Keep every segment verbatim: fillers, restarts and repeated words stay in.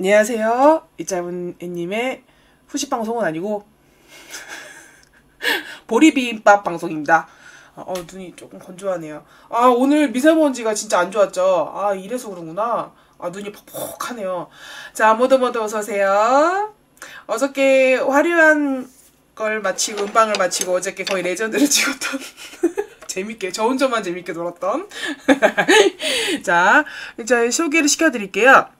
안녕하세요. 이 짧은 애님의 후식 방송은 아니고 보리비빔밥 방송입니다. 어 눈이 조금 건조하네요. 아 오늘 미세먼지가 진짜 안 좋았죠. 아 이래서 그런구나. 아 눈이 퍽퍽하네요. 자 모두 모두 어서오세요. 어저께 화려한 걸 마치고 음방을 마치고 어저께 거의 레전드를 찍었던 재밌게 저 혼자만 재밌게 놀았던 자 이제 소개를 시켜드릴게요.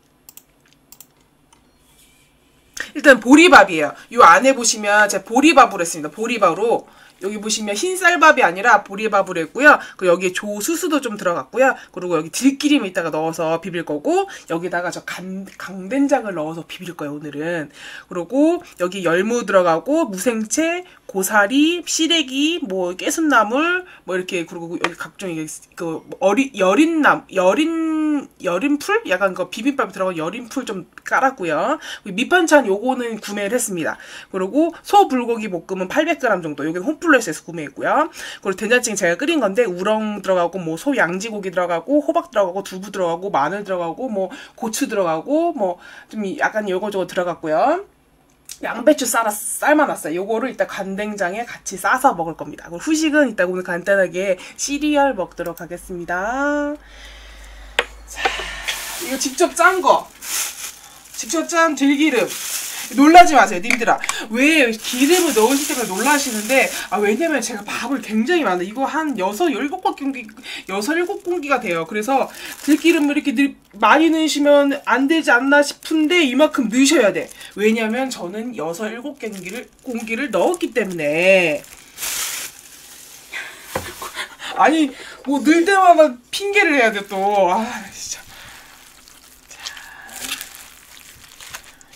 일단 보리밥이에요. 이 안에 보시면 제가 보리밥으로 했습니다. 보리밥으로 여기 보시면 흰쌀밥이 아니라 보리밥으로 했고요. 그리고 여기에 조수수도 좀 들어갔고요. 그리고 여기 들기름 이따가 넣어서 비빌 거고 여기다가 저 간, 강된장을 넣어서 비빌 거예요 오늘은. 그리고 여기 열무 들어가고 무생채, 고사리, 시래기, 뭐 깨순나물 뭐 이렇게 그리고 여기 각종 이게 그 어리 여린남 여린 여린풀 약간 그 비빔밥에 들어간 여린풀 좀 깔았고요. 밑반찬 요거는 구매를 했습니다. 그리고 소 불고기 볶음은 팔백 그램 정도. 여기 홈플러스 홈플러스에서 구매했고요. 그리고 된장찌개 제가 끓인 건데 우렁 들어가고 뭐 소 양지고기 들어가고 호박 들어가고 두부 들어가고 마늘 들어가고 뭐 고추 들어가고 뭐 좀 약간 요거저거 들어갔고요. 양배추 썰어 삶아놨어요. 요거를 이따 간된장에 같이 싸서 먹을 겁니다. 그리고 후식은 이따 오늘 간단하게 시리얼 먹도록 하겠습니다. 자, 이거 직접 짠 거, 직접 짠 들기름. 놀라지 마세요 님들아. 왜 기름을 넣으실 때마다 놀라시는데 아 왜냐면 제가 밥을 굉장히 많아요. 이거 한 육, 칠 공기, 육, 칠 공기가 돼요. 그래서 들기름을 이렇게 늘, 많이 넣으시면 안 되지 않나 싶은데 이만큼 넣으셔야 돼. 왜냐면 저는 육, 칠 공기를 넣었기 때문에. 아니 뭐 넣을 때마다 핑계를 해야 돼 또. 아 진짜.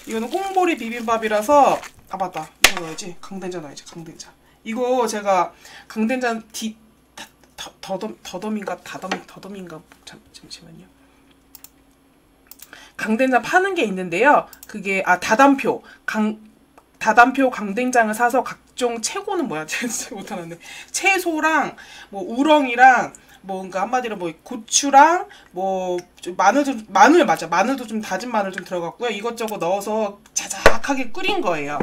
이거는 꽁보리 비빔밥이라서 아 맞다 이거 넣어야지. 강된장 넣어야지. 강된장 이거 제가 강된장 디 다, 더덤 더덤인가 다덤 더덤인가 잠, 잠시만요. 강된장 파는 게 있는데요. 그게 아 다단표 강 다단표 강된장을 사서 각종 채고는 뭐야 제가 못하는데 채소랑 뭐 우렁이랑 뭐, 그니까 한마디로 뭐, 고추랑, 뭐, 좀 마늘 좀, 마늘 맞아. 마늘도 좀 다진 마늘 좀 들어갔고요. 이것저것 넣어서 자작하게 끓인 거예요.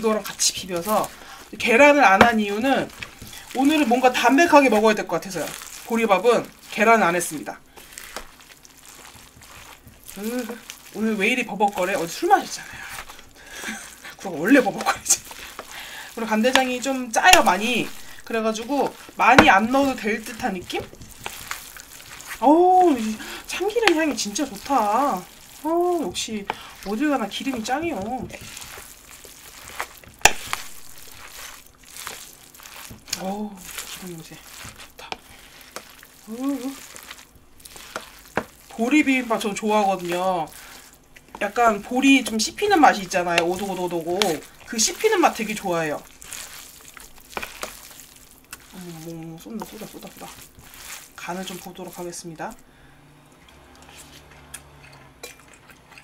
이거랑 같이 비벼서. 계란을 안 한 이유는 오늘은 뭔가 담백하게 먹어야 될 것 같아서요. 보리밥은 계란을 안 했습니다. 으, 오늘 왜 이리 버벅거려? 어제 술 마셨잖아요. 그럼 원래 버벅거리지. 그리고 간대장이 좀 짜요, 많이. 그래가지고 많이 안 넣어도 될 듯한 느낌? 어우 참기름 향이 진짜 좋다. 어 역시 어딜 가나 기름이 짱이요. 어우 기름 냄새 좋다. 오, 보리 비빔밥 저 좋아하거든요. 약간 보리 좀 씹히는 맛이 있잖아요. 오도오도오도고 그 씹히는 맛 되게 좋아해요. 음, 쏟아 쏟아 쏟아 쏟아. 간을 좀 보도록 하겠습니다.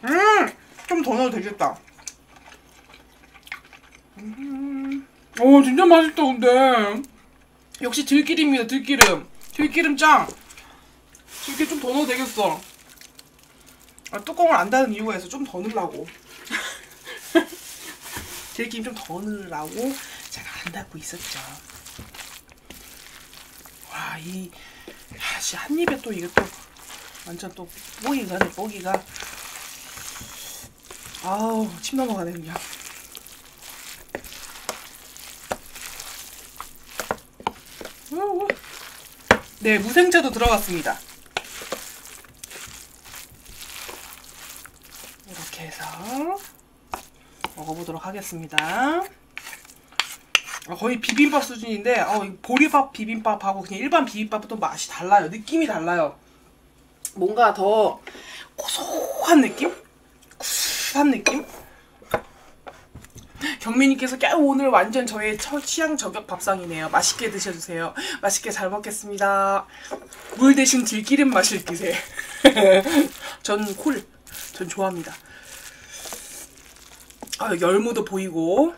음! 좀 더 넣어도 되겠다. 음. 오 진짜 맛있다 근데. 역시 들기름입니다. 들기름. 들기름 짱! 이렇게 좀 더 넣어도 되겠어. 아, 뚜껑을 안 닫은 이유가 있어. 좀 더 넣으려고. 들기름 좀 더 넣으려고 제가 안 닫고 있었죠. 와, 이, 아, 씨, 한 입에 또 이게 또, 완전 또, 뽀기가네, 뽀기가. 아우, 침 넘어가네, 그냥. 네, 무생채도 들어갔습니다. 이렇게 해서, 먹어보도록 하겠습니다. 거의 비빔밥 수준인데 어, 보리밥 비빔밥하고 그냥 일반 비빔밥은 또 맛이 달라요. 느낌이 달라요. 뭔가 더 고소한 느낌? 구수한 느낌? 경민님께서 깨 오늘 완전 저의 취향 저격 밥상이네요. 맛있게 드셔주세요. 맛있게 잘 먹겠습니다. 물 대신 들기름 마실 기세. 전 콜. 전 좋아합니다. 아, 열무도 보이고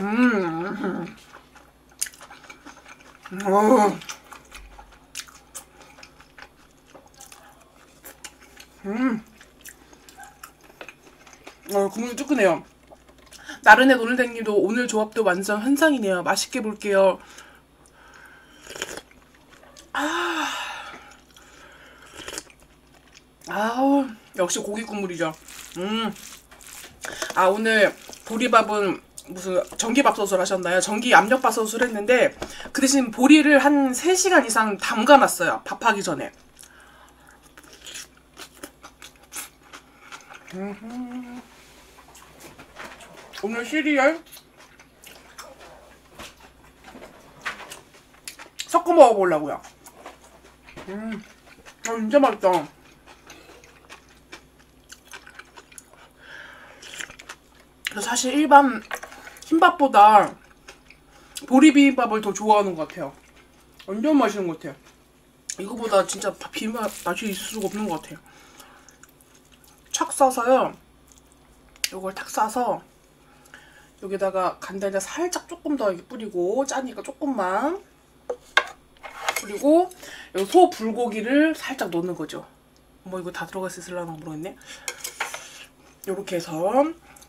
음, 음. 음. 어, 국물 뜨끈해요. 나른해 노른댕님도 오늘 조합도 완전 환상이네요. 맛있게 볼게요. 아, 아우, 역시 고기 국물이죠. 음, 아, 오늘 보리밥은 무슨 전기밥솥을 하셨나요? 전기 압력밥솥을 했는데 그 대신 보리를 한 세 시간 이상 담가놨어요. 밥하기 전에. 음흠. 오늘 시리얼 섞어 먹어보려고요. 음, 아, 진짜 맛있다. 사실 일반 흰밥보다 보리비빔밥을 더 좋아하는 것 같아요. 완전 맛있는 것 같아요. 이거보다 진짜 비빔밥 맛이 있을 수가 없는 것 같아요. 착 싸서요. 요걸 탁 싸서 여기다가 간장에 살짝 조금 더 이렇게 뿌리고, 짜니까 조금만 뿌리고, 요 소 불고기를 살짝 넣는 거죠. 뭐 이거 다 들어갈 수 있을라나 모르겠네. 요렇게 해서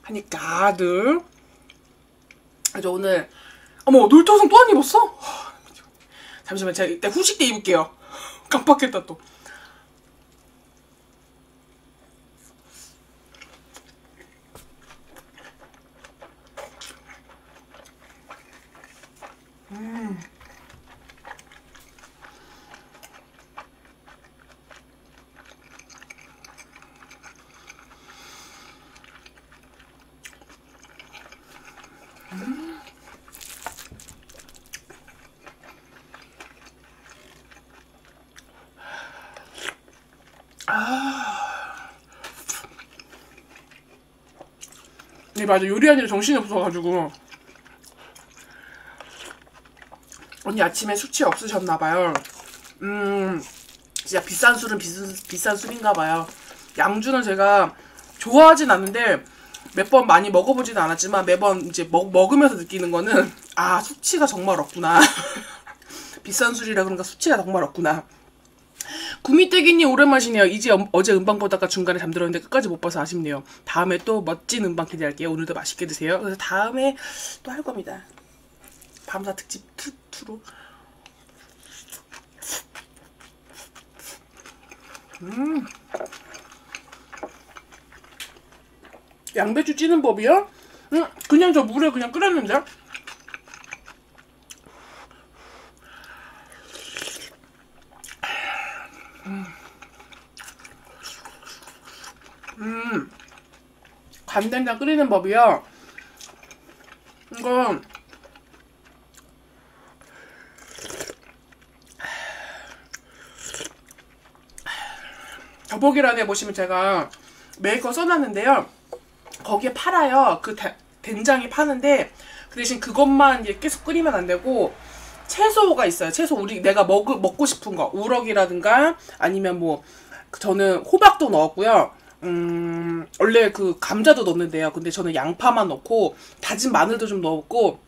하니까 아들. 그래서 오늘 어머 놀토성 또 안 입었어? 잠시만 제가 이때 후식 때 입을게요. 깜빡했다 또. 음. 음. 아. 네, 맞아. 요리하느라 정신이 없어가지고. 언니 아침에 술 취해 없으셨나봐요. 음, 진짜 비싼 술은 비스, 비싼 술인가봐요. 양주는 제가 좋아하진 않는데 몇 번 많이 먹어보진 않았지만 매번 이제 먹, 먹으면서 느끼는 거는 아, 수치가 정말 없구나. 비싼 술이라 그런가 수치가 정말 없구나. 구미떼기님 오랜만이시네요. 이제 어, 어제 음방 보다가 중간에 잠들었는데 끝까지 못 봐서 아쉽네요. 다음에 또 멋진 음방 기대할게요. 오늘도 맛있게 드세요. 그래서 다음에 또 할 겁니다. 밤사 특집 투투로. 음. 양배추 찌는 법이요? 응, 그냥 저 물에 그냥 끓였는데. 음. 음. 간된장 끓이는 법이요. 이건 더보기란에 보시면 제가 메이커 써놨는데요. 거기에 팔아요. 그 다, 된장이 파는데 그 대신 그것만 계속 끓이면 안 되고 채소가 있어요. 채소 우리 내가 먹, 먹고 싶은 거 우럭이라든가 아니면 뭐 저는 호박도 넣었고요. 음, 원래 그 감자도 넣는데요. 근데 저는 양파만 넣고 다진 마늘도 좀 넣었고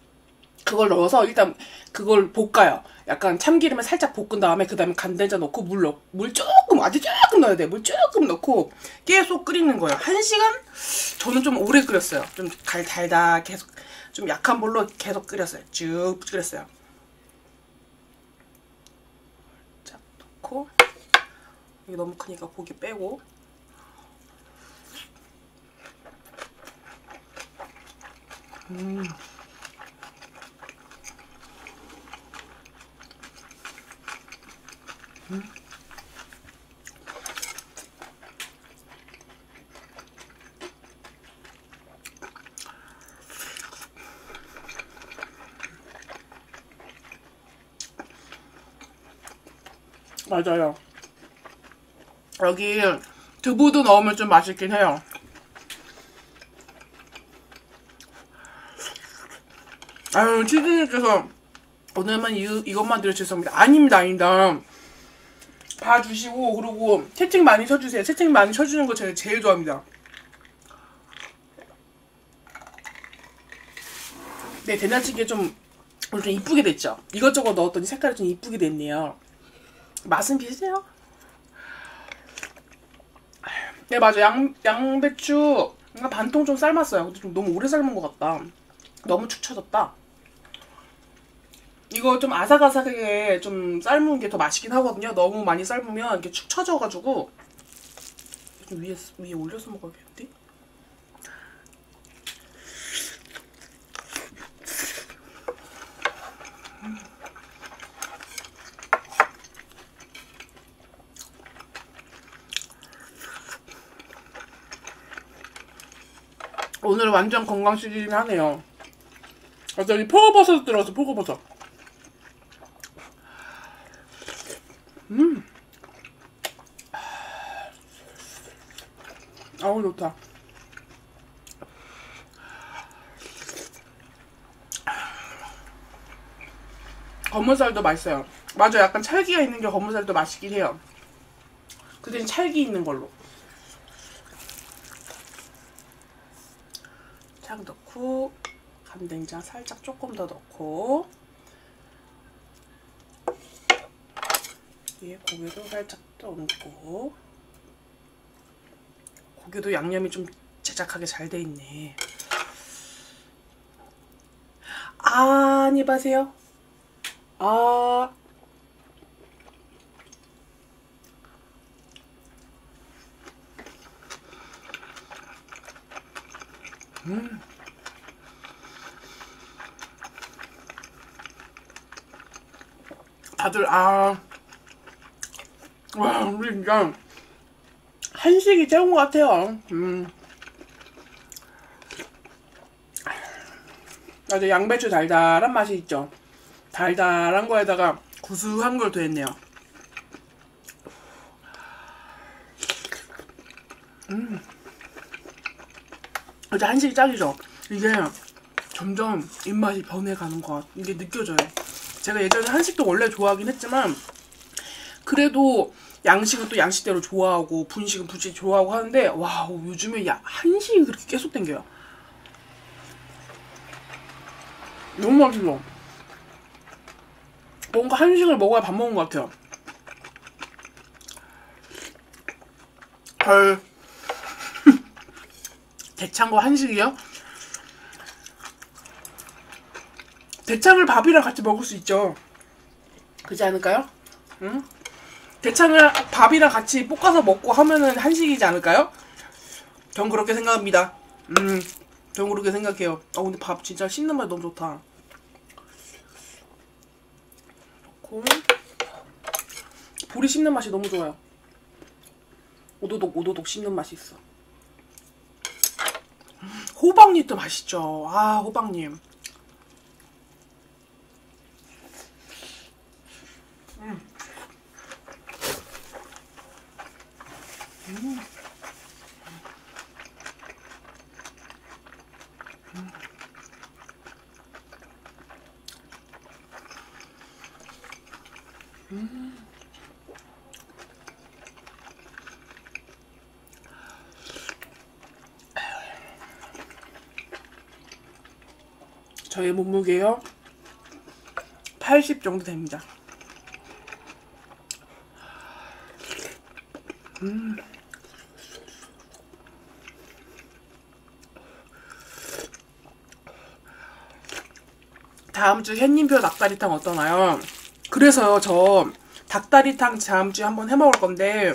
그걸 넣어서 일단 그걸 볶아요. 약간 참기름에 살짝 볶은 다음에 그 다음에 간된장 넣고 물 넣, 물 조금 아주 조금 넣어야 돼요. 물 조금 넣고 계속 끓이는 거예요. 한 시간? 저는 좀 오래 끓였어요. 좀 달, 달다 계속 좀 약한 불로 계속 끓였어요. 쭉 끓였어요. 쫙 넣고 이게 너무 크니까 고기 빼고. 음. 음. 맞아요. 여기 두부도 넣으면 좀 맛있긴 해요. 아유, 치즈님께서 오늘만 이, 이것만 드려 죄송합니다. 아닙니다, 아닙니다. 봐주시고 그리고 채팅 많이 쳐주세요. 채팅 많이 쳐주는 거 제가 제일 좋아합니다. 네, 된장찌개 좀 이렇게 이쁘게 됐죠. 이것저것 넣었더니 색깔이 좀 이쁘게 됐네요. 맛은 비슷해요. 네, 맞아. 양, 양배추 반통 좀 삶았어요. 근데 좀 너무 오래 삶은 것 같다. 너무 축 처졌다. 이거 좀 아삭아삭하게 좀 삶은 게 더 맛있긴 하거든요. 너무 많이 삶으면 이렇게 축 처져가지고 좀 위에, 위에 올려서 먹어야겠는데? 오늘은 완전 건강 시리즈긴 하네요. 그래서 여기 표고버섯 들어가서 표고버섯. 음. 아우 좋다. 검은살도 맛있어요. 맞아, 약간 찰기가 있는 게 검은살도 맛있긴 해요. 그 대신 찰기 있는 걸로. 장 넣고 간장장 살짝 조금 더 넣고 위에 고기도 살짝 더 얹고. 고기도 양념이 좀 자작하게 잘 돼 있네. 아니 봐세요. 아 음. 다들 아 와 우리 진짜 한식이 최고인 것 같아요. 음. 아주 양배추 달달한 맛이 있죠. 달달한 거에다가 구수한 걸 더했네요. 음. 진짜 한식이 짝이죠. 이게 점점 입맛이 변해가는 것 같, 이게 느껴져요. 제가 예전에 한식도 원래 좋아하긴 했지만 그래도 양식은 또 양식대로 좋아하고 분식은 분식 좋아하고 하는데 와 요즘에 야, 한식이 그렇게 계속 땡겨요. 너무 맛있어. 뭔가 한식을 먹어야 밥 먹은 것 같아요. 헐. 대창과 한식이요? 대창을 밥이랑 같이 먹을 수 있죠. 그렇지 않을까요? 응? 대창을 밥이랑 같이 볶아서 먹고 하면은 한식이지 않을까요? 전 그렇게 생각합니다. 음, 전 그렇게 생각해요. 어, 근데 밥 진짜 씹는 맛이 너무 좋다. 그렇고 볼이 씹는 맛이 너무 좋아요. 오도독 오도독 씹는 맛이 있어. 호박잎도 맛있죠. 아 호박잎. 음. 음. 음. 음. 저의 몸무게요? 팔십 정도 됩니다. 음. 다음 주 햇님표 닭다리탕 어떠나요? 그래서요, 저 닭다리탕 다음 주에 한번 해 먹을 건데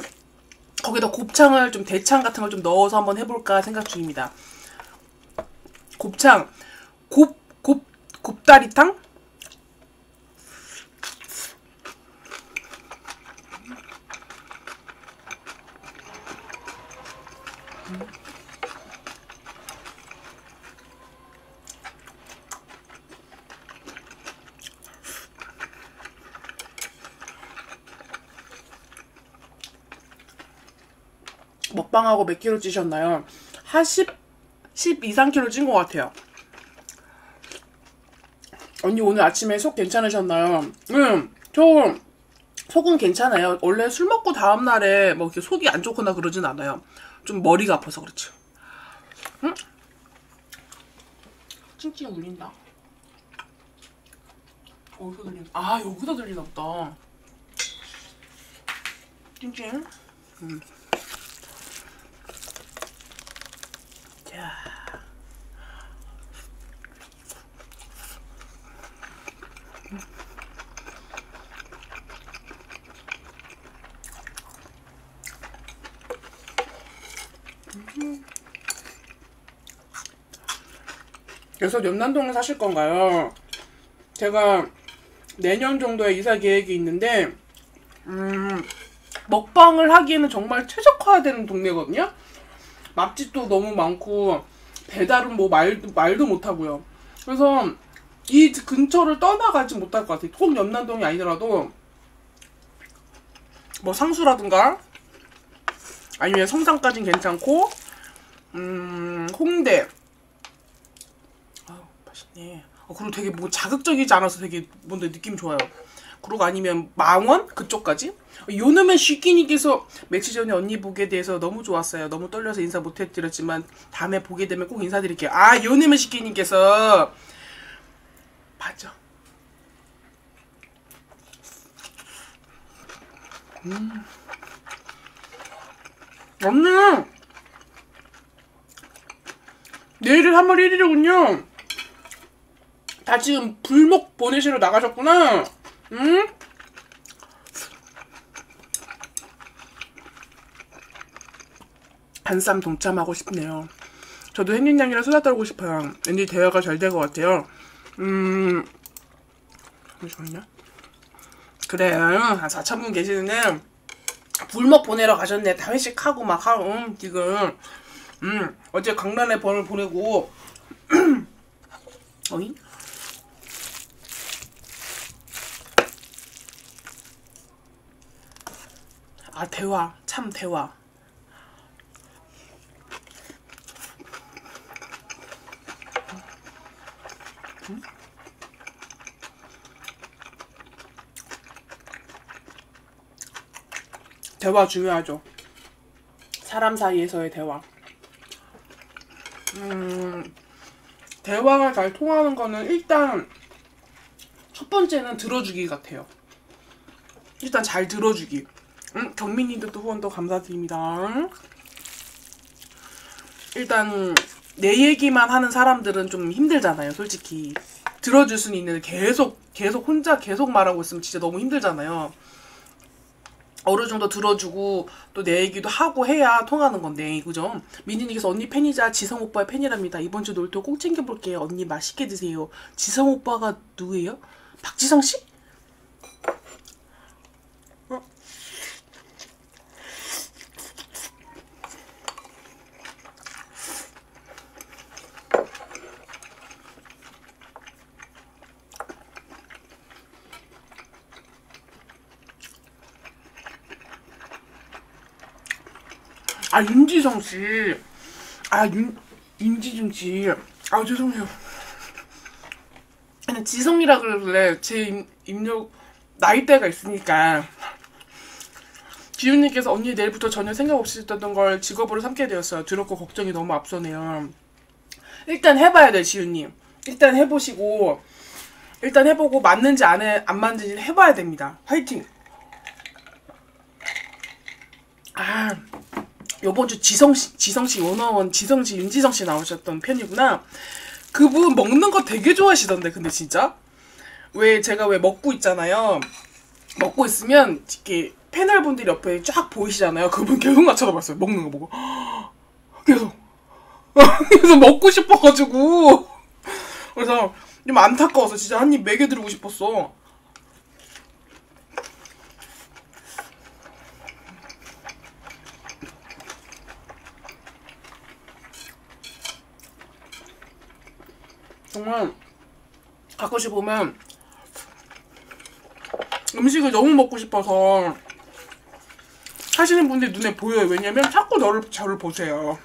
거기다 곱창을 좀 대창 같은 걸 좀 넣어서 한번 해볼까 생각 중입니다. 곱창, 곱, 곱, 곱다리탕? 먹방하고 몇 킬로 찌셨나요? 한 십, 십 이상 킬로 찐 것 같아요. 언니 오늘 아침에 속 괜찮으셨나요? 응, 저 속은 괜찮아요. 원래 술 먹고 다음날에 뭐 이렇게 속이 안 좋거나 그러진 않아요. 좀 머리가 아파서 그렇죠. 응? 찡찡 울린다. 어디서 들리나? 아, 여기서 들리나 보다. 찡찡. 음. 자. 음. 음. 그래서 연남동에 사실 건가요? 제가 내년 정도에 이사 계획이 있는데 음, 먹방을 하기에는 정말 최적화되는 동네거든요. 맛집도 너무 많고 배달은 뭐 말, 말도 못하고요. 그래서 이 근처를 떠나가지 못할 것 같아요. 꼭 연남동이 아니더라도 뭐 상수라든가 아니면 성산까진 괜찮고 음, 홍대. 아우 맛있네. 그리고 되게 뭐 자극적이지 않아서 되게 뭔데 느낌 좋아요. 그리고 아니면 망원? 그쪽까지? 요놈의 쥐끼니께서 며칠 전에 언니 보게 돼서 너무 좋았어요. 너무 떨려서 인사 못해드렸지만 다음에 보게 되면 꼭 인사드릴게요. 아, 요놈의 쥐끼니께서 맞아. 음. 언니! 내일은 삼월 일일이군요. 다 지금 불목 보내시러 나가셨구나. 응? 한쌈 동참하고 싶네요. 저도 햇님이랑 수다 떨고 싶어요. 왠지 대화가 잘 될 것 같아요. 음, 잠시만요. 그래요. 한 사천 분 계시는데 불목 보내러 가셨네. 다 회식하고 막 하고 음, 지금 음, 어제 강란의 번을 보내고 어잉? 아, 대화. 참 대화. 음? 대화 중요하죠. 사람 사이에서의 대화. 음, 대화가 잘 통하는 거는 일단 첫 번째는 들어주기 같아요. 일단 잘 들어주기. 음, 경민님도 또 후원도 감사드립니다. 일단 내 얘기만 하는 사람들은 좀 힘들잖아요. 솔직히 들어줄 수는 있는데 계속 계속 혼자 계속 말하고 있으면 진짜 너무 힘들잖아요. 어느 정도 들어주고 또 내 얘기도 하고 해야 통하는 건데, 그죠? 민지님께서 언니 팬이자 지성 오빠의 팬이랍니다. 이번 주 놀토 꼭 챙겨볼게요. 언니 맛있게 드세요. 지성 오빠가 누구예요? 박지성 씨? 아, 윤지성 씨. 아, 윤, 윤지준 씨. 아, 죄송해요. 그냥 지성이라 그러길래 제 입력 나이대가 있으니까. 지윤님께서 언니 내일부터 전혀 생각 없이 있던 걸 직업으로 삼게 되었어요. 두렵고 걱정이 너무 앞서네요. 일단 해봐야 돼, 지윤님. 일단 해보시고, 일단 해보고 맞는지 안, 해, 안 맞는지 해봐야 됩니다. 화이팅! 아... 요번주 지성씨, 지성씨 원어원 지성씨, 윤지성씨 나오셨던 편이구나. 그분 먹는거 되게 좋아하시던데. 근데 진짜 왜 제가 왜 먹고 있잖아요. 먹고 있으면 이렇게 패널분들이 옆에 쫙 보이시잖아요. 그분 계속 나 쳐다봤어요. 먹는거 보고 계속 계속 먹고 싶어가지고. 그래서 좀 안타까워서 진짜 한입 먹여드리고 싶었어. 정말 가끔씩 보면 음식을 너무 먹고 싶어서 하시는 분들이 눈에 보여요. 왜냐면 자꾸 너를, 저를 보세요.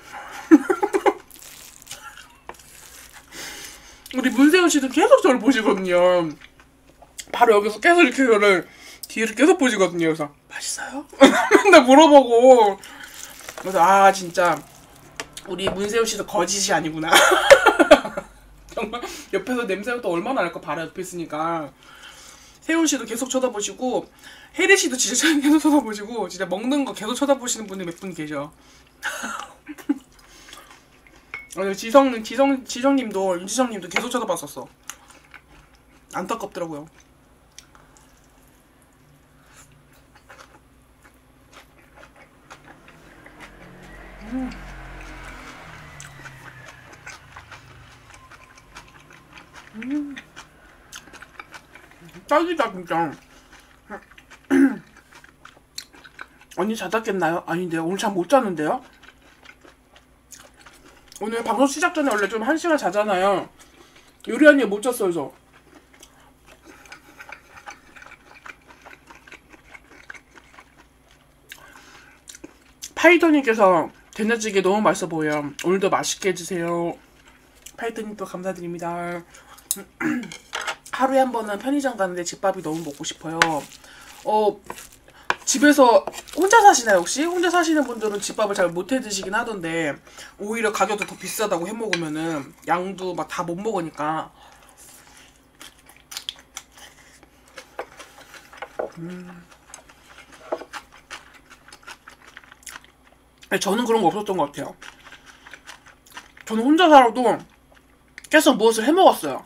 우리 문세윤 씨도 계속 저를 보시거든요. 바로 여기서 계속 이렇게 저를 뒤에서 계속 보시거든요. 그래서 맛있어요? 맨날 물어보고. 그래서 아, 진짜 우리 문세윤 씨도 거짓이 아니구나. 정말 옆에서 냄새가 또 얼마나 날까. 바로 옆에 있으니까. 세훈 씨도 계속 쳐다보시고 혜리 씨도 진짜 계속 쳐다보시고 진짜 먹는 거 계속 쳐다보시는 분들 몇 분 계셔. 지성, 지성, 지성님도 윤지성님도 계속 쳐다봤었어. 안타깝더라고요. 음. 음. 딱이다 진짜. 언니 자다 깼나요? 아닌데요. 오늘 잠 못 자는데요. 오늘 방송 시작 전에 원래 좀 한 시간 자잖아요. 요리하니 못 잤어요, 저. 파이터님께서 된장찌개 너무 맛있어 보여요. 오늘도 맛있게 해주세요. 파이터님도 감사드립니다. 하루에 한 번은 편의점 가는데 집밥이 너무 먹고 싶어요. 어, 집에서 혼자 사시나요 혹시? 혼자 사시는 분들은 집밥을 잘 못해 드시긴 하던데 오히려 가격도 더 비싸다고 해먹으면은 양도 막 다 못 먹으니까. 음. 저는 그런 거 없었던 것 같아요. 저는 혼자 살아도 계속 무엇을 해먹었어요.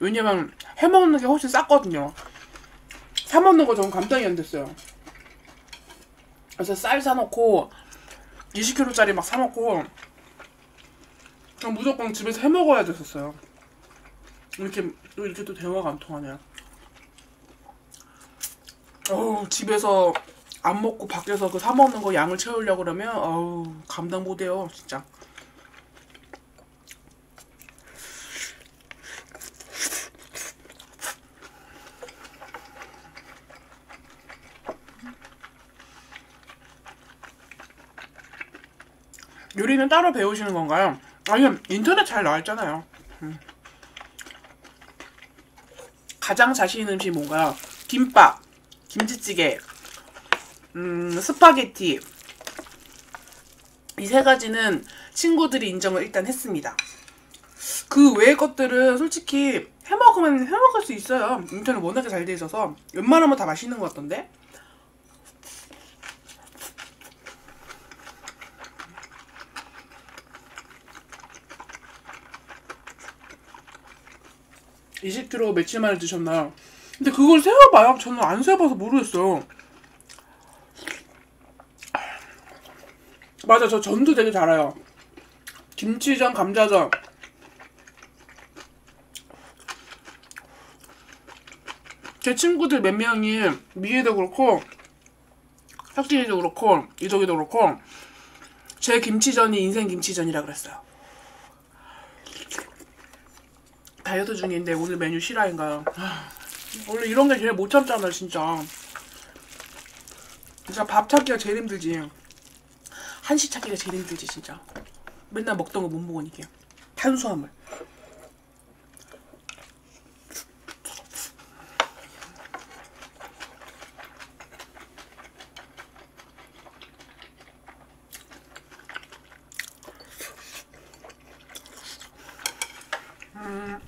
왜냐면 해먹는 게 훨씬 쌌거든요. 사먹는 거 저는 감당이 안 됐어요. 그래서 쌀 사놓고 이십 킬로그램짜리 막 사놓고 그냥 무조건 집에서 해먹어야 됐었어요. 이렇게 이렇게 또 대화가 안 통하네요. 어우, 집에서 안 먹고 밖에서 그 사먹는 거 양을 채우려고 그러면 어우 감당 못해요 진짜. 요리는 따로 배우시는 건가요? 아니면 인터넷 잘 나와있잖아요. 음. 가장 자신 있는 음식이 뭔가요? 김밥, 김치찌개, 음, 스파게티. 이 세 가지는 친구들이 인정을 일단 했습니다. 그 외의 것들은 솔직히 해먹으면 해먹을 수 있어요. 인터넷 워낙에 잘 돼 있어서 웬만하면 다 맛있는 것 같던데. 이십 킬로그램 며칠 만에 드셨나요? 근데 그걸 세어봐요. 저는 안 세어봐서 모르겠어요. 맞아, 저 전도 되게 잘해요. 김치전, 감자전. 제 친구들 몇 명이 미애도 그렇고 혁진이도 그렇고 이덕이도 그렇고 제 김치전이 인생 김치전이라 그랬어요. 다이어트 중인데 오늘 메뉴 실화인가요? 원래 이런 게 제일 못 참잖아 진짜. 진짜 밥 찾기가 제일 힘들지. 한식 찾기가 제일 힘들지 진짜. 맨날 먹던 거 못 먹으니까. 탄수화물. 음.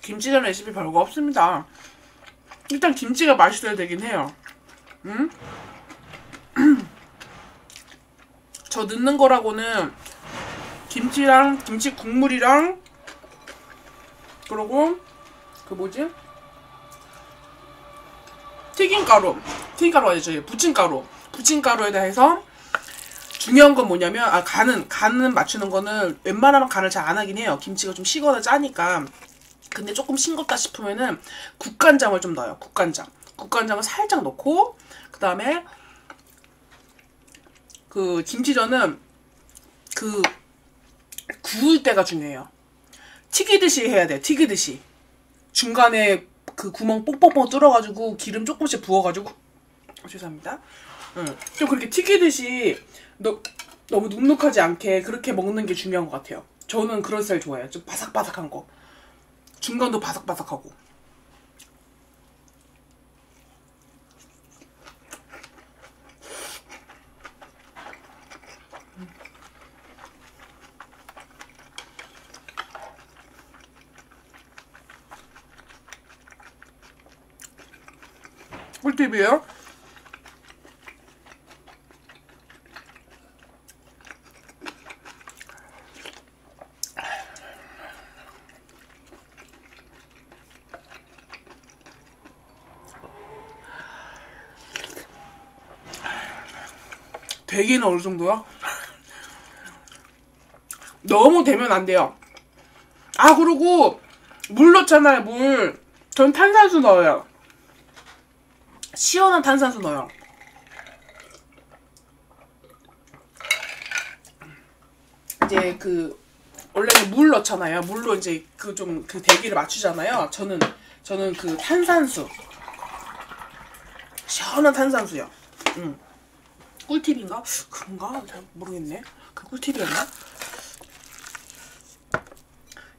김치전 레시피 별거 없습니다. 일단 김치가 맛있어야 되긴 해요. 음? 저 넣는 거라고는 김치랑 김치 국물이랑 그러고 그 뭐지? 튀김가루 튀김가루 아니죠? 저기 부침가루 부침가루에다 해서 중요한 건 뭐냐면 아 간은 간은 맞추는 거는 웬만하면 간을 잘 안 하긴 해요. 김치가 좀 시거나 짜니까. 근데 조금 싱겁다 싶으면은 국간장을 좀 넣어요. 국간장. 국간장을 살짝 넣고 그 다음에 그 김치전은 그 구울 때가 중요해요. 튀기듯이 해야 돼요. 튀기듯이. 중간에 그 구멍 뽕뽕뽕 뚫어가지고 기름 조금씩 부어가지고 어, 죄송합니다. 응. 좀 그렇게 튀기듯이 너, 너무 눅눅하지 않게 그렇게 먹는 게 중요한 것 같아요. 저는 그런 스타일 좋아해요. 좀 바삭바삭한 거. 중간도 바삭바삭하고. 꿀팁이에요. 되기는 어느 정도야? 너무 되면 안 돼요. 아, 그리고 물 넣잖아요, 물. 전 탄산수 넣어요. 시원한 탄산수 넣어요. 이제 그 원래는 물 넣잖아요. 물로 이제 그 좀 그 대기를 맞추잖아요. 저는 저는 그 탄산수, 시원한 탄산수요. 음. 꿀팁인가? 그런가? 잘 모르겠네. 그 꿀팁이었나?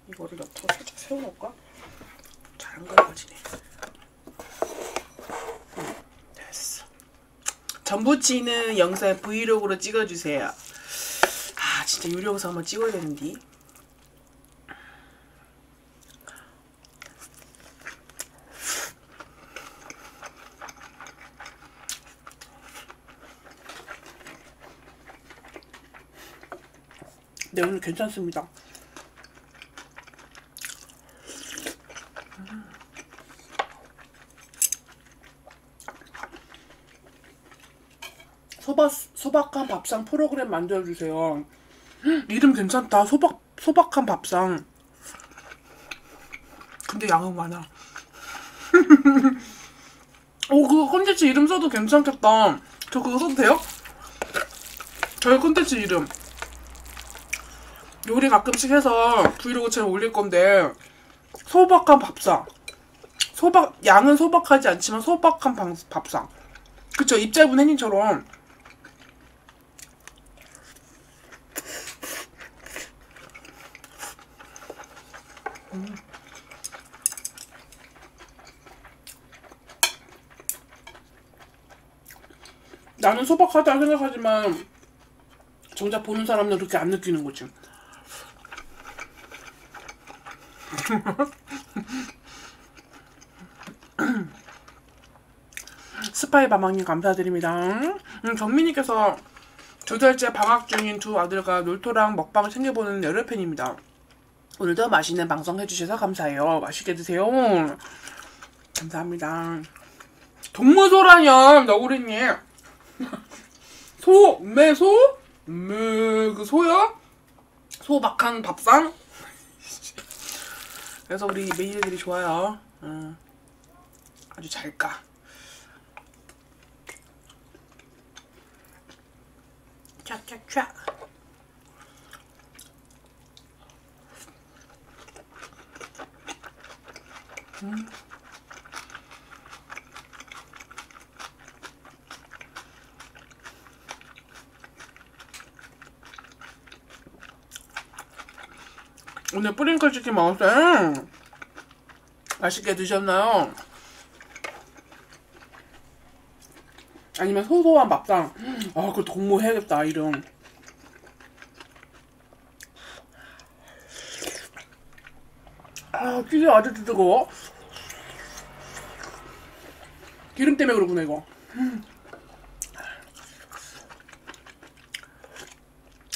이거를 옆으로 살짝 세워놓을까? 잘 안 갈라지네. 음, 됐어. 전부치는 영상 브이로그로 찍어주세요. 아, 진짜 요리 영상 한번 찍어야 되는데. 네, 오늘 괜찮습니다. 소박, 소박한 밥상 프로그램 만들어주세요. 이름 괜찮다. 소박, 소박한 밥상. 근데 양은 많아. 오, 그거 콘텐츠 이름 써도 괜찮겠다. 저 그거 써도 돼요? 저희 콘텐츠 이름. 요리 가끔씩 해서 브이로그처럼 올릴 건데, 소박한 밥상. 소박, 양은 소박하지 않지만 소박한 방, 밥상. 그쵸, 입 짧은 혜님처럼. 음. 나는 소박하다고 생각하지만, 정작 보는 사람들은 그렇게 안 느끼는 거지. 스파이 방학님 감사드립니다. 음, 경민님께서 두 달째 방학 중인 두 아들과 놀토랑 먹방을 챙겨보는 여러 팬입니다. 오늘도 맛있는 방송 해주셔서 감사해요. 맛있게 드세요. 감사합니다. 동무소라냐 너구리님. 소, 매소, 매, 그 소야? 소박한 밥상? 그래서 우리 매니저들이 좋아요. 응. 아주 잘 까. 촥촥촥. 음. 오늘 뿌링클 치킨 먹었어요. 맛있게 드셨나요? 아니면 소소한 밥상. 아, 그거 동무 해야겠다, 이름. 아, 튀김 아주 뜨거워. 기름 때문에 그러구나, 이거.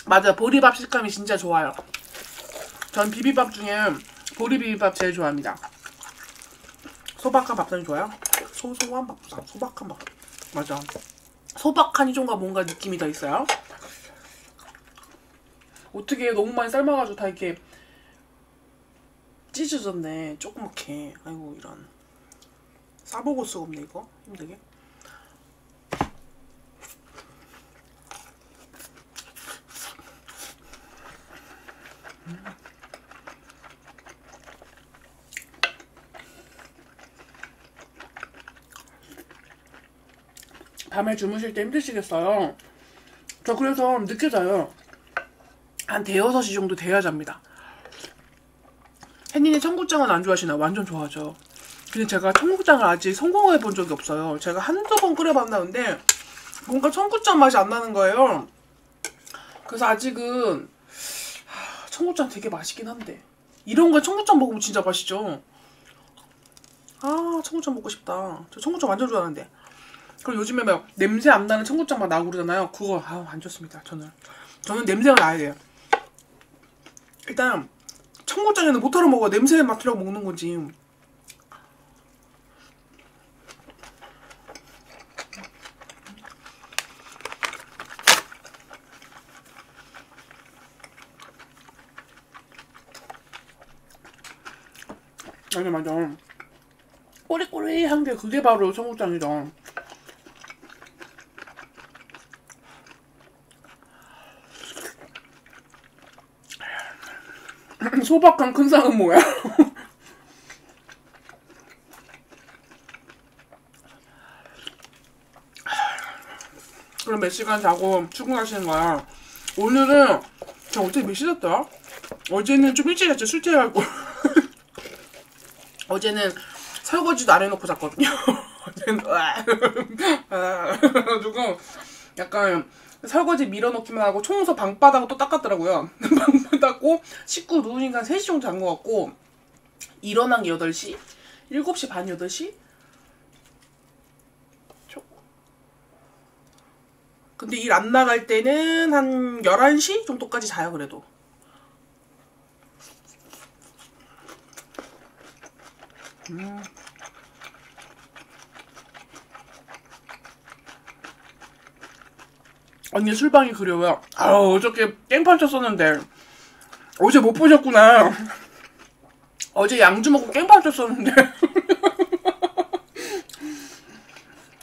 맞아, 보리밥 식감이 진짜 좋아요. 전 비빔밥 중에 보리 비빔밥 제일 좋아합니다. 소박한 밥상이 좋아요? 소소한 밥상, 소박한 밥. 맞아. 소박하니 좀가 뭔가 느낌이 더 있어요. 어떻게 너무 많이 삶아가지고 다 이렇게 찢어졌네. 조그맣게. 아이고, 이런. 싸보고 수가 없네, 이거. 힘들게. 음. 밤에 주무실 때 힘드시겠어요. 저 그래서 늦게 자요. 한 대여섯 시 정도 돼야 잡니다. 혜님이 청국장은 안 좋아하시나요? 완전 좋아하죠. 근데 제가 청국장을 아직 성공해 본 적이 없어요. 제가 한두 번 끓여봤는데 뭔가 청국장 맛이 안 나는 거예요. 그래서 아직은 청국장 되게 맛있긴 한데, 이런 거 청국장 먹으면 진짜 맛있죠. 아, 청국장 먹고 싶다. 저 청국장 완전 좋아하는데. 그럼 요즘에 막 냄새 안 나는 청국장 막 나고 그러잖아요. 그거 아우 안 좋습니다. 저는 저는 냄새가 나야 돼요. 일단 청국장에는 못하러 먹어. 냄새 맡으려고 먹는 거지. 맞아 맞아. 꼬리꼬리한 게 그게 바로 청국장이죠. 소박한 큰 상은 뭐야? 그럼 몇 시간 자고 출근하시는 거야? 오늘은 저 어제 몇 시 잤다? 어제는 좀 일찍 잤지. 술 취해가지고 어제는 설거지도 안 해놓고 잤거든요. 어제는 조금 약간 설거지 밀어넣기만 하고 청소 방바닥을 또 닦았더라고요. 방바닥 닦고 씻고 누우니까 세 시 정도 잔 것 같고, 일어난 게 여덟 시? 일곱 시 반, 여덟 시? 근데 일 안 나갈 때는 한 열한 시 정도까지 자요. 그래도 음. 언니 술방이 그려워요. 아 어저께 깽판 쳤었는데. 어제 못 보셨구나. 어제 양주 먹고 깽판 쳤었는데.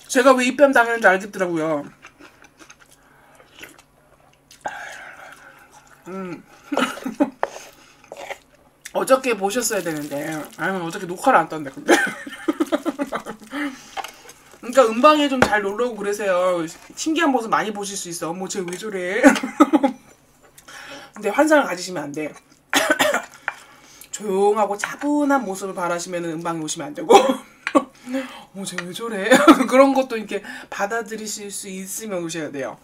제가 왜 입뱀 당했는지 알겠더라고요. 음. 어저께 보셨어야 되는데. 아니 어저께 녹화를 안 떴는데 근데. 그러니까 음방에 좀 잘 놀러오고 그러세요. 신기한 모습 많이 보실 수 있어. 어머 쟤 왜 저래. 근데 환상을 가지시면 안 돼. 조용하고 차분한 모습을 바라시면 음방에 오시면 안 되고. 어머 쟤 왜 저래. 그런 것도 이렇게 받아들이실 수 있으면 오셔야 돼요.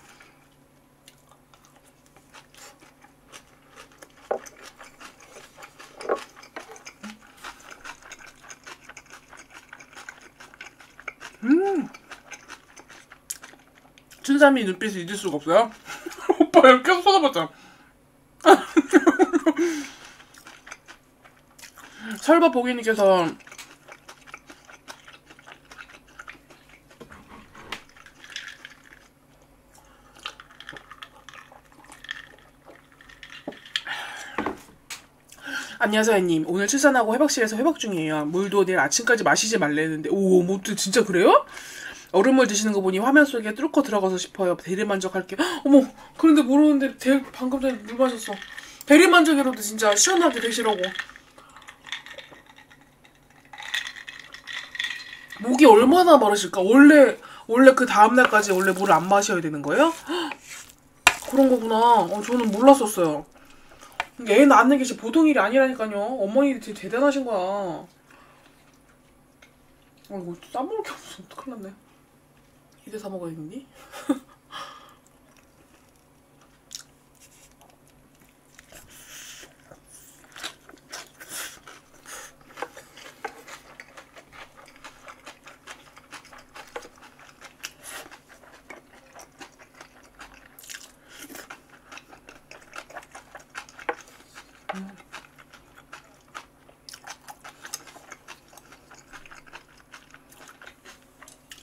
음, 춘삼이 눈빛을 잊을 수가 없어요. 오빠 계속 쳐다봤잖아. 설버 보기님께서 안녕하세요 님, 오늘 출산하고 회박실에서 회박 중이에요. 물도 내일 아침까지 마시지 말래는데. 오 뭐 진짜 그래요? 얼음물 드시는 거 보니 화면 속에 뚫고 들어가서 싶어요. 대리만족할게요. 어머 그런데 모르는데 대, 방금 전에 물 마셨어. 대리만족이라도 진짜 시원하게 드시라고. 목이 얼마나 마르실까? 원래 원래 그 다음날까지 원래 물을 안 마셔야 되는 거예요? 헉, 그런 거구나. 어, 저는 몰랐었어요. 애 낳는 게 진짜 보통 일이 아니라니까요. 어머니들이 되게 대단하신 거야. 아 이거 싸먹을 게 없어. 큰일 났네. 이제 사먹어야겠니?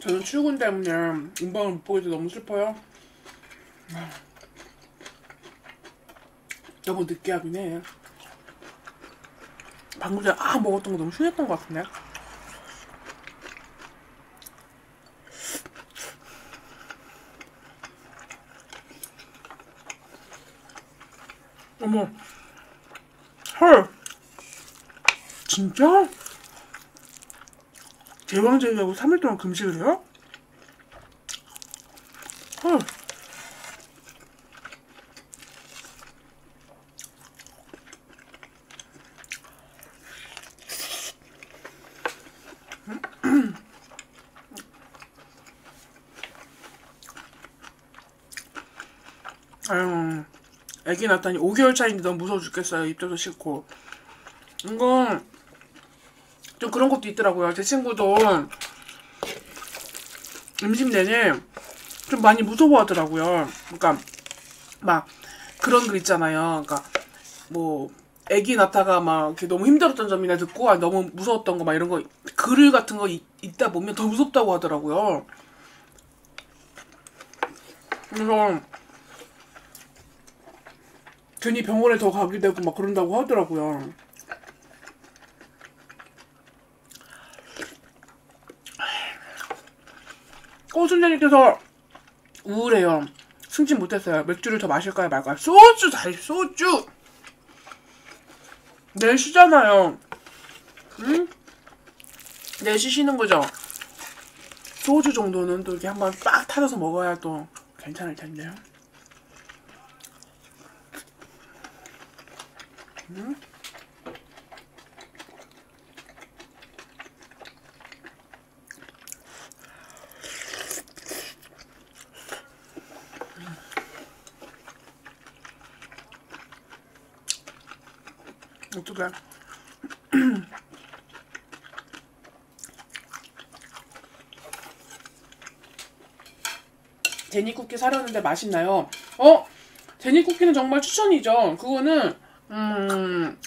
저는 출근 때문에 음방을 못 보여서 너무 슬퍼요. 너무 늦게 하긴 해. 방금 전에 아 먹었던 거 너무 흉했던 것 같은데. 어머 헐 진짜? 제왕절개하고 삼 일 동안 금식을 해요? 헐. 아유, 애기 낳다니 오 개월 차인데 너무 무서워 죽겠어요. 입도도 싫고. 이건 좀 그런 것도 있더라고요. 제 친구도 임신 내내 좀 많이 무서워하더라고요. 그러니까 막 그런 글 있잖아요. 그러니까 뭐 애기 낳다가 막 이렇게 너무 힘들었던 점이나 듣고 아, 너무 무서웠던 거 막 이런 거 글을 같은 거 이, 있다 보면 더 무섭다고 하더라고요. 그래서 괜히 병원에 더 가게 되고 막 그런다고 하더라고요. 꼬순자님께서 우울해요. 승진 못했어요. 맥주를 더 마실까요 말까요? 소주 다시 소주! 네 시잖아요. 응? 네 시 쉬는 거죠? 소주 정도는 또 이렇게 한번 빡 타서 먹어야 또 괜찮을 텐데요. 음? 어떡해. 제니쿠키 사려는데 맛있나요? 어? 제니쿠키는 정말 추천이죠. 그거는 음...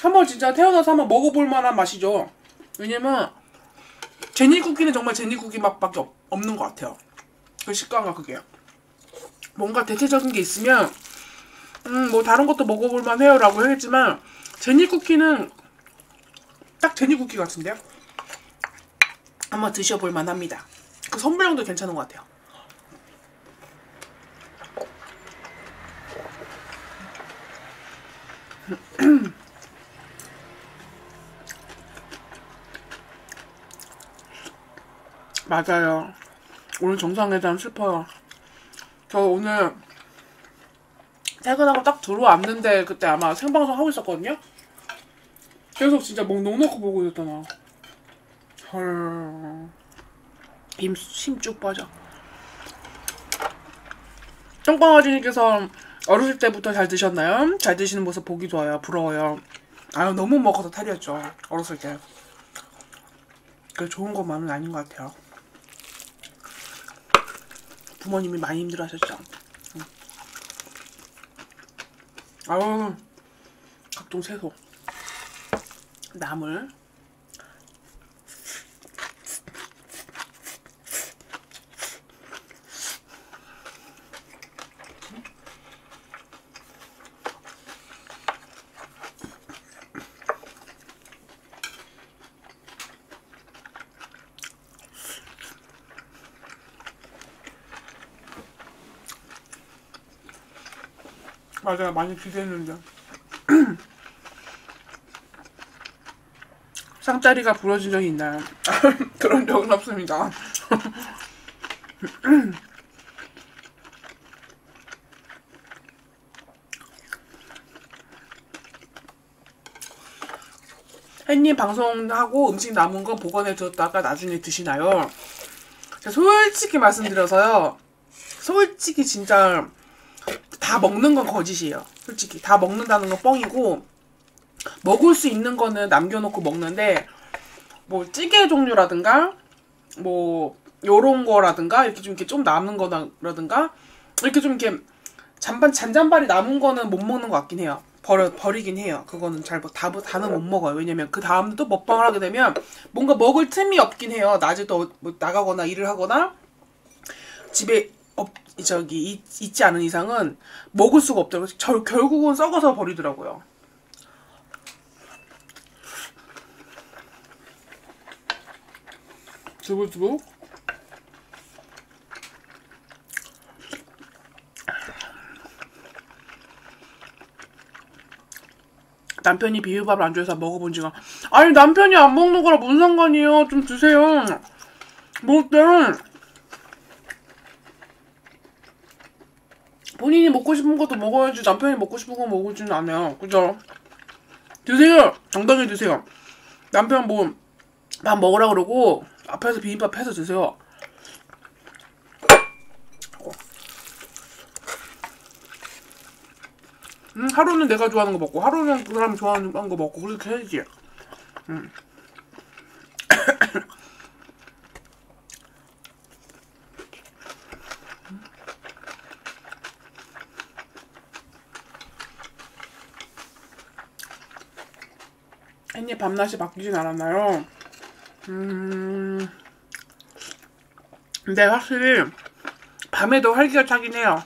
한번 진짜 태어나서 한번 먹어볼 만한 맛이죠. 왜냐면 제니쿠키는 정말 제니쿠키 맛밖에 없, 없는 것 같아요. 그 식감과 그게 뭔가 대체적인 게 있으면 음, 뭐 다른 것도 먹어볼만 해요 라고 했지만 제니쿠키는 딱 제니쿠키 같은데요? 한번 드셔볼만 합니다. 그 선물용도 괜찮은 것 같아요. 맞아요. 오늘 정상회담 슬퍼요. 저 오늘 퇴근하고 딱 들어왔는데 그때 아마 생방송 하고 있었거든요? 계속 진짜 목 넉넉히 보고 있었잖아. 헐... 힘 쭉 빠져. 쩡강아지님께서 어렸을 때부터 잘 드셨나요? 잘 드시는 모습 보기 좋아요. 부러워요. 아유, 너무 먹어서 탈이었죠. 어렸을 때. 그 좋은 것만은 아닌 것 같아요. 부모님이 많이 힘들어 하셨죠. 응. 아유, 각종 채소. 나물. 맞아요. 많이 기대했는데. 쌍다리가 부러진 적이 있나요? 그런 적은 없습니다. 햇님 방송하고 음식 남은 거 보관해 뒀다가 나중에 드시나요? 솔직히 말씀드려서요. 솔직히 진짜 다 먹는 건 거짓이에요. 솔직히 다 먹는다는 건 뻥이고 먹을 수 있는 거는 남겨놓고 먹는데 뭐 찌개 종류라든가 뭐 요런 거라든가 이렇게 좀 이렇게 좀 남는 거라든가 이렇게 좀 이렇게 잔반 잔잔발이 남은 거는 못 먹는 것 같긴 해요. 버려 버리긴 해요. 그거는 잘 다 다는 못 먹어요. 왜냐면 그 다음 또 먹방을 하게 되면 뭔가 먹을 틈이 없긴 해요. 낮에 또 뭐 나가거나 일을 하거나 집에 없, 저기 있, 있지 않은 이상은 먹을 수가 없더라고요. 저, 결국은 썩어서 버리더라고요. 두부두부 남편이 비빔밥을 안 좋아해서 먹어본 지가 아니 남편이 안 먹는 거랑 무슨 상관이에요. 좀 드세요. 먹을 때는 본인이 먹고 싶은 것도 먹어야지 남편이 먹고 싶은 거 먹을지는 않아요. 그죠? 드세요. 정당히 드세요. 남편 뭐 밥 먹으라 그러고 앞에서 비빔밥 해서 드세요. 음, 하루는 내가 좋아하는 거 먹고 하루는 그 사람이 좋아하는 거 먹고 그렇게 해야지. 음. 햇잎 밤낮이 바뀌진 않았나요? 음... 근데 확실히 밤에도 활기가 차긴 해요.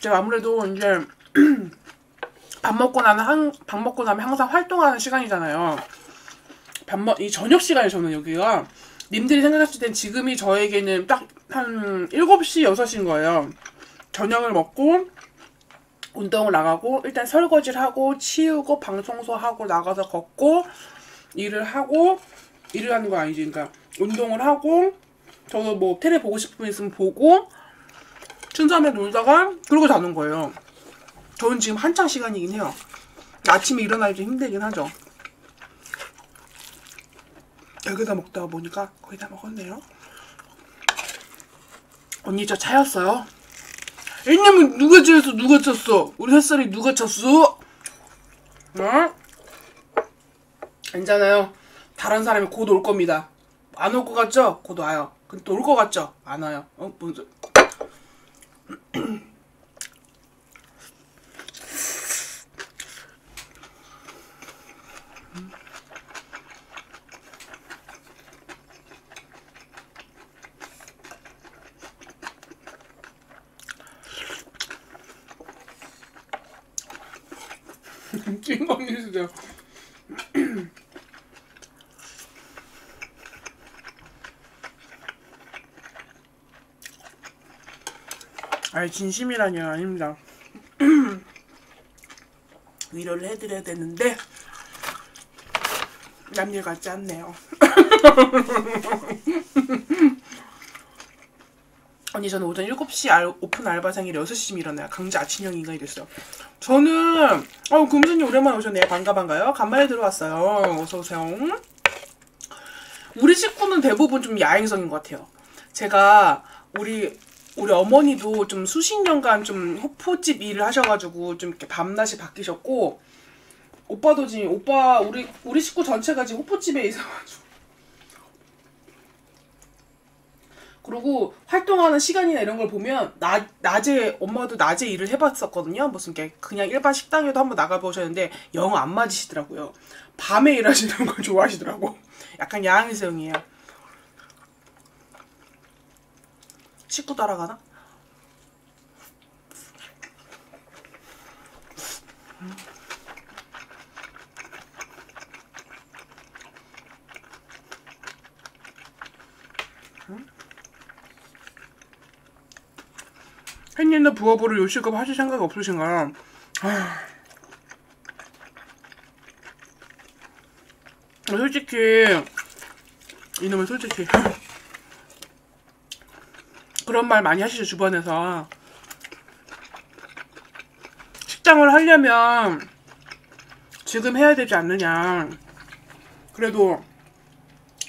제가 아무래도 이제 밥 먹고 나면 한, 밥 먹고 나면 항상 활동하는 시간이잖아요. 밥 먹, 이 저녁 시간에 저는 여기가 님들이 생각하실 땐 지금이 저에게는 딱 한 일곱 시, 여섯 시인 거예요. 저녁을 먹고 운동을 나가고 일단 설거지를 하고 치우고 방 청소하고 나가서 걷고 일을 하고 일을 하는 거 아니지. 그러니까 운동을 하고 저도 뭐 텔레 보고 싶으면 있으면 보고 춘삼에 놀다가 그러고 자는 거예요. 저는 지금 한창 시간이긴 해요. 아침에 일어나기 좀 힘들긴 하죠. 여기다 먹다 보니까 거의 다 먹었네요. 언니 저 차였어요? 왜냐면 누가 쳤어? 누가 쳤어? 우리 햇살이 누가 쳤어? 응? 괜찮아요. 다른 사람이 곧 올 겁니다. 안 올 것 같죠? 곧 와요. 근데 또 올 것 같죠? 안 와요. 어? 뭔지? 찐건이시죠? 아니 진심이라니요. 아닙니다. 위로를 해드려야 되는데 남일 같지 않네요. 아니 저는 오전 일곱 시 알, 오픈 알바생이 여섯 시쯤 일어나요. 강제 아침형 인간이 됐어요. 저는 어 금수님 오랜만에 오셨네요. 반가반가요. 간만에 들어왔어요. 어서오세요. 우리 식구는 대부분 좀 야행성인 것 같아요. 제가 우리 우리 어머니도 좀 수십 년간 좀 호프집 일을 하셔가지고 좀 이렇게 밤낮이 바뀌셨고 오빠도 지금 오빠 우리 우리 식구 전체가 지금 호프집에 있어가지고. 그리고 활동하는 시간이나 이런 걸 보면 나, 낮에 엄마도 낮에 일을 해봤었거든요. 무슨 게 그냥 일반 식당에도 한번 나가보셨는데 영 안 맞으시더라고요. 밤에 일하시는 걸 좋아하시더라고. 약간 야행성이에요. 식구 따라가나? 음. 햇님도 부업으로 요식업 하실 생각 없으신가요? 솔직히 이놈은 솔직히 그런 말 많이 하시죠. 주변에서 식당을 하려면 지금 해야 되지 않느냐. 그래도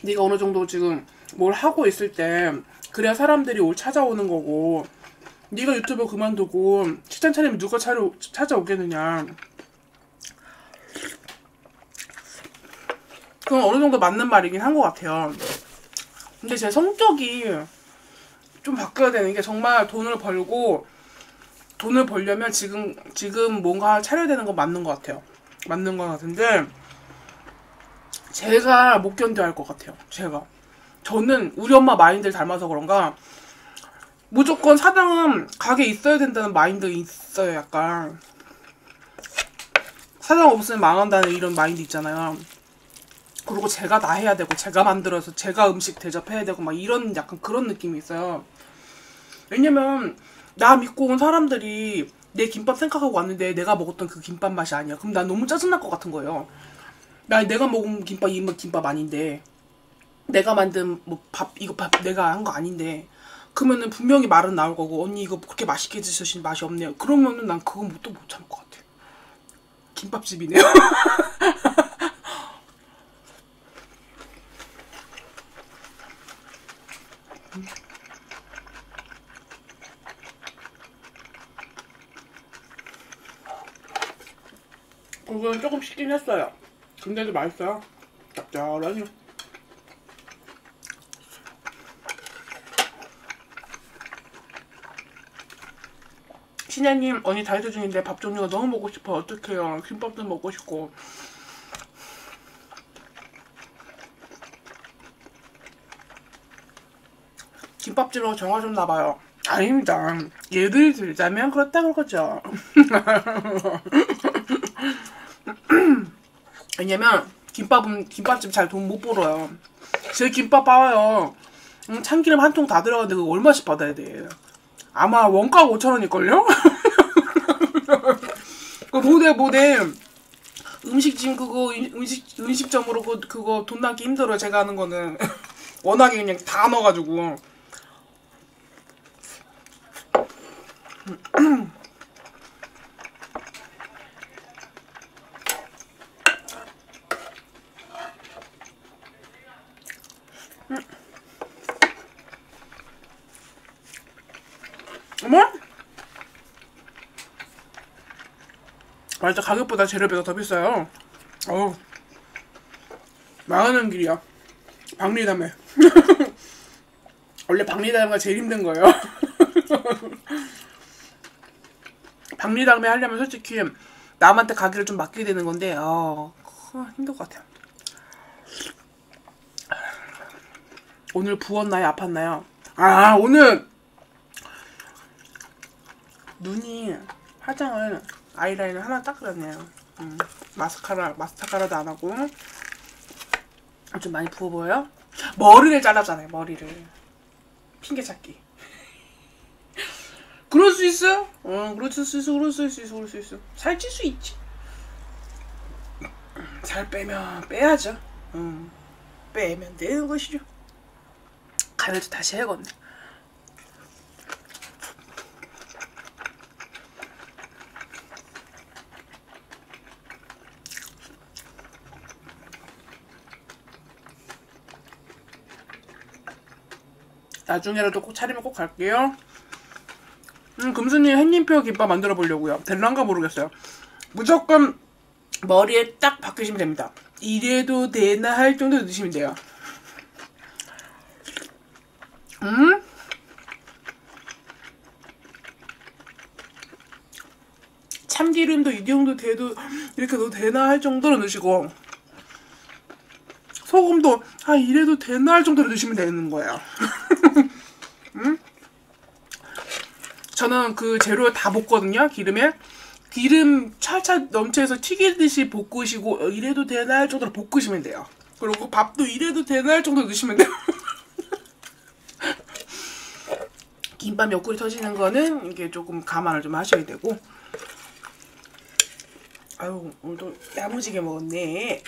네가 어느 정도 지금 뭘 하고 있을 때 그래야 사람들이 올 찾아오는 거고 네가 유튜브 그만두고 식당 차리면 누가 차려, 찾아오겠느냐. 그건 어느 정도 맞는 말이긴 한 것 같아요. 근데 제 성격이 좀 바뀌어야 되는 게 정말 돈을 벌고 돈을 벌려면 지금 지금 뭔가 차려야 되는 건 맞는 것 같아요. 맞는 것 같은데 제가 못 견뎌야 할 것 같아요. 제가 저는 우리 엄마 마인드를 닮아서 그런가 무조건 사장은 가게 있어야 된다는 마인드 있어요. 약간 사장 없으면 망한다는 이런 마인드 있잖아요. 그리고 제가 다 해야 되고 제가 만들어서 제가 음식 대접해야 되고 막 이런 약간 그런 느낌이 있어요. 왜냐면 나 믿고 온 사람들이 내 김밥 생각하고 왔는데 내가 먹었던 그 김밥 맛이 아니야. 그럼 난 너무 짜증날 것 같은 거예요. 나 내가 먹은 김밥 이 김밥 아닌데 내가 만든 뭐 밥 이거 밥 내가 한 거 아닌데 그러면은 분명히 말은 나올 거고 언니 이거 그렇게 맛있게 드셔서 맛이 없네요. 그러면은 난 그건 또 못 참을 것 같아. 김밥집이네요. 그건 조금 식긴 했어요. 근데도 맛있어요. 짭짤하니. 신혜님 언니 다이어트 중인데 밥 종류가 너무 먹고 싶어요. 어떡해요. 김밥도 먹고 싶고 김밥집으로 정하셨나봐요. 아닙니다. 예를 들자면 그렇다고 그러죠. 왜냐면 김밥은 김밥집 잘 돈 못 벌어요. 제 김밥 봐요. 참기름 한 통 다 들어가는데 그거 얼마씩 받아야 돼? 아마 원가 오천 원일걸요? 그 뭐대 뭐대 음식점 그거 음식 음식점으로 그 그거 돈 남기 힘들어요. 제가 하는 거는 워낙에 그냥 다 넣어가지고. 어머? 맞아, 가격보다 재료비가 더 비싸요. 어우, 망하는 길이야. 박리담에. 원래 박리담회가 제일 힘든 거예요. 박리담회 하려면 솔직히 남한테 가게를 좀 맡기게 되는 건데, 어, 힘들 것 같아요. 오늘 부었나요? 아팠나요? 아, 오늘 눈이 화장을 아이라인을 하나 딱 그렸네요. 음, 마스카라, 마스카라도 안 하고. 좀 많이 부어 보여요? 머리를 잘랐잖아요. 머리를 핑계찾기. 그럴 수 있어요? 어, 그럴 수 있어, 그럴 수 있어, 그럴 수 있어. 살찔 수 있지. 살 빼면 빼야죠. 음, 빼면 되는 것이죠. 가면도 다시 해야겠네. 나중에라도 꼭 차리면 꼭 갈게요. 음, 금수님 햇님표 김밥 만들어 보려고요. 될란가 모르겠어요. 무조건 머리에 딱 박히시면 됩니다. 이래도 되나 할 정도로 드시면 돼요. 음? 참기름도 이 정도 돼도 이렇게 넣어도 되나 할 정도로 넣으시고, 소금도 아 이래도 되나 할 정도로 넣으시면 되는 거예요. 음? 저는 그 재료를 다 볶거든요. 기름에 기름 찰찰 넘쳐서 튀기듯이 볶으시고, 이래도 되나 할 정도로 볶으시면 돼요. 그리고 밥도 이래도 되나 할 정도로 넣으시면 돼요. 김밥 옆구리 터지는 거는 이게 조금 감안을 좀 하셔야 되고. 아유, 오늘도 야무지게 먹었네.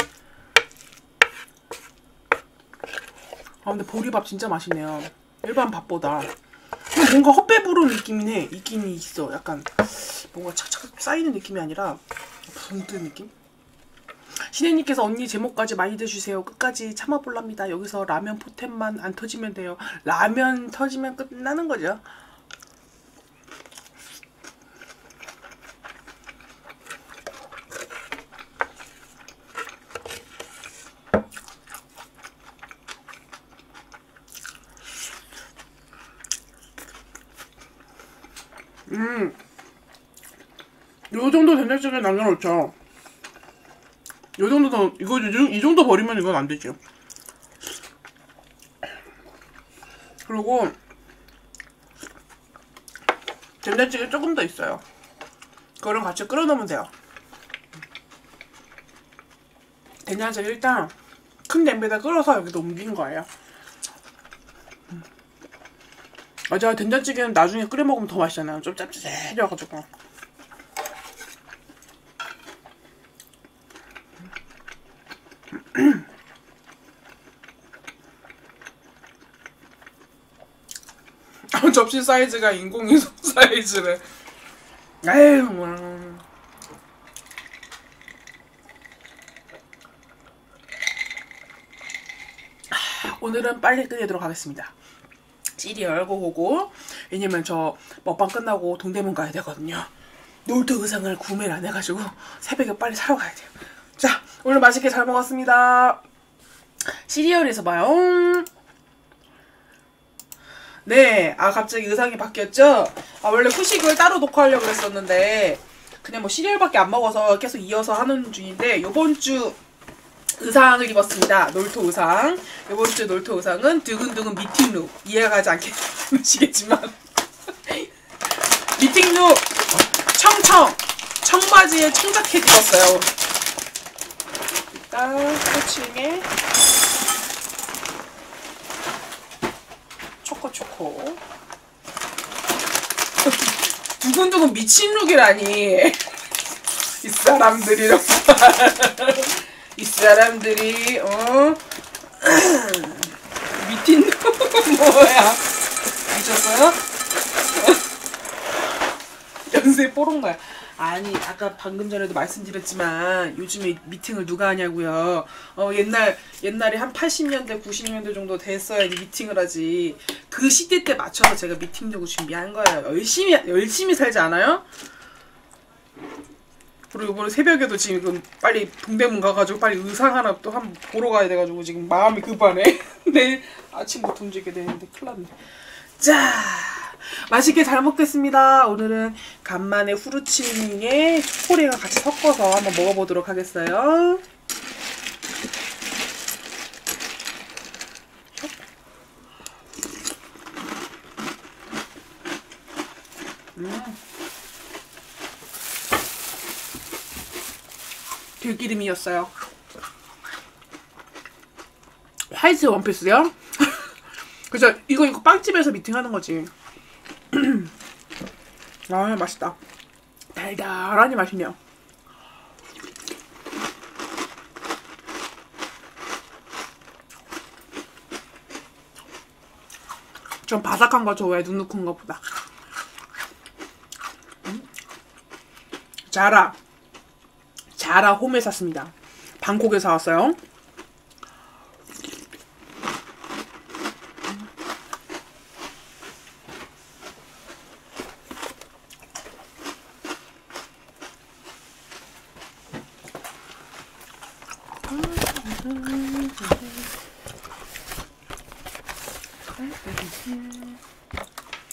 아, 근데 보리밥 진짜 맛있네요. 일반 밥보다. 뭔가 헛배부른 느낌이 네 있긴 있어. 약간 뭔가 착착 쌓이는 느낌이 아니라 붕 뜨는 느낌? 신혜님께서 언니 제목까지 많이 드시세요. 끝까지 참아볼랍니다. 여기서 라면 포텐만 안 터지면 돼요. 라면 터지면 끝나는 거죠. 음, 요 정도 된장찌개 남겨놓죠. 요 정도 더, 이거, 이 정도 버리면 이건 안 되죠. 그리고, 된장찌개 조금 더 있어요. 그거랑 같이 끓여 넣으면 돼요. 된장찌개 일단 큰 냄비에다 끓여서 여기다 옮긴 거예요. 맞아, 된장찌개는 나중에 끓여 먹으면 더 맛있잖아요. 좀 짭짤해져가지고. 접시 사이즈가 인공위성 사이즈래. 에휴, 뭐. 오늘은 빨리 끓이도록 하겠습니다. 찌리 열고 오고, 왜냐면 저 먹방 끝나고 동대문 가야 되거든요. 놀토 의상을 구매를 안 해가지고 새벽에 빨리 사러 가야 돼요. 자, 오늘 맛있게 잘 먹었습니다. 시리얼에서 봐요. 네, 아 갑자기 의상이 바뀌었죠? 아 원래 후식을 따로 녹화하려고 했었는데 그냥 뭐 시리얼밖에 안 먹어서 계속 이어서 하는 중인데, 요번 주 의상을 입었습니다. 놀토 의상. 이번 주 놀토 의상은 두근두근 미팅룩. 이해가 가지 않겠지만 미팅룩 청청 청바지에 청자켓 입었어요. 일단 호칭에 초코초코. 두근두근 미친 룩이라니. 이 사람들이란 말. 이 사람들이 어 미친 룩 뭐야? 미쳤어요? 연세 뽀롱나요. 아니 아까 방금 전에도 말씀드렸지만 요즘에 미팅을 누가 하냐고요. 어 옛날 옛날에 한 팔십 년대 구십 년대 정도 됐어야 미팅을 하지. 그 시대 때 맞춰서 제가 미팅룩을 준비한 거예요. 열심히 열심히 살지 않아요? 그리고 이번에 새벽에도 지금 빨리 동대문 가가지고 빨리 의상 하나 또 한번 보러 가야 돼가지고 지금 마음이 급하네. 내일 아침부터 움직이게 되는데 큰일 났네. 자, 맛있게 잘 먹겠습니다. 오늘은 간만에 후르츠윙에 초코레이랑 같이 섞어서 한번 먹어보도록 하겠어요. 음. 들기름이었어요. 화이트 원피스요? 그죠? 이거 이거 빵집에서 미팅하는 거지. 아 맛있다. 달달하니 맛있네요. 좀 바삭한 거 좋아해. 눅눅한 것보다. 음? 자라 자라 홈에 샀습니다. 방콕에 사왔어요.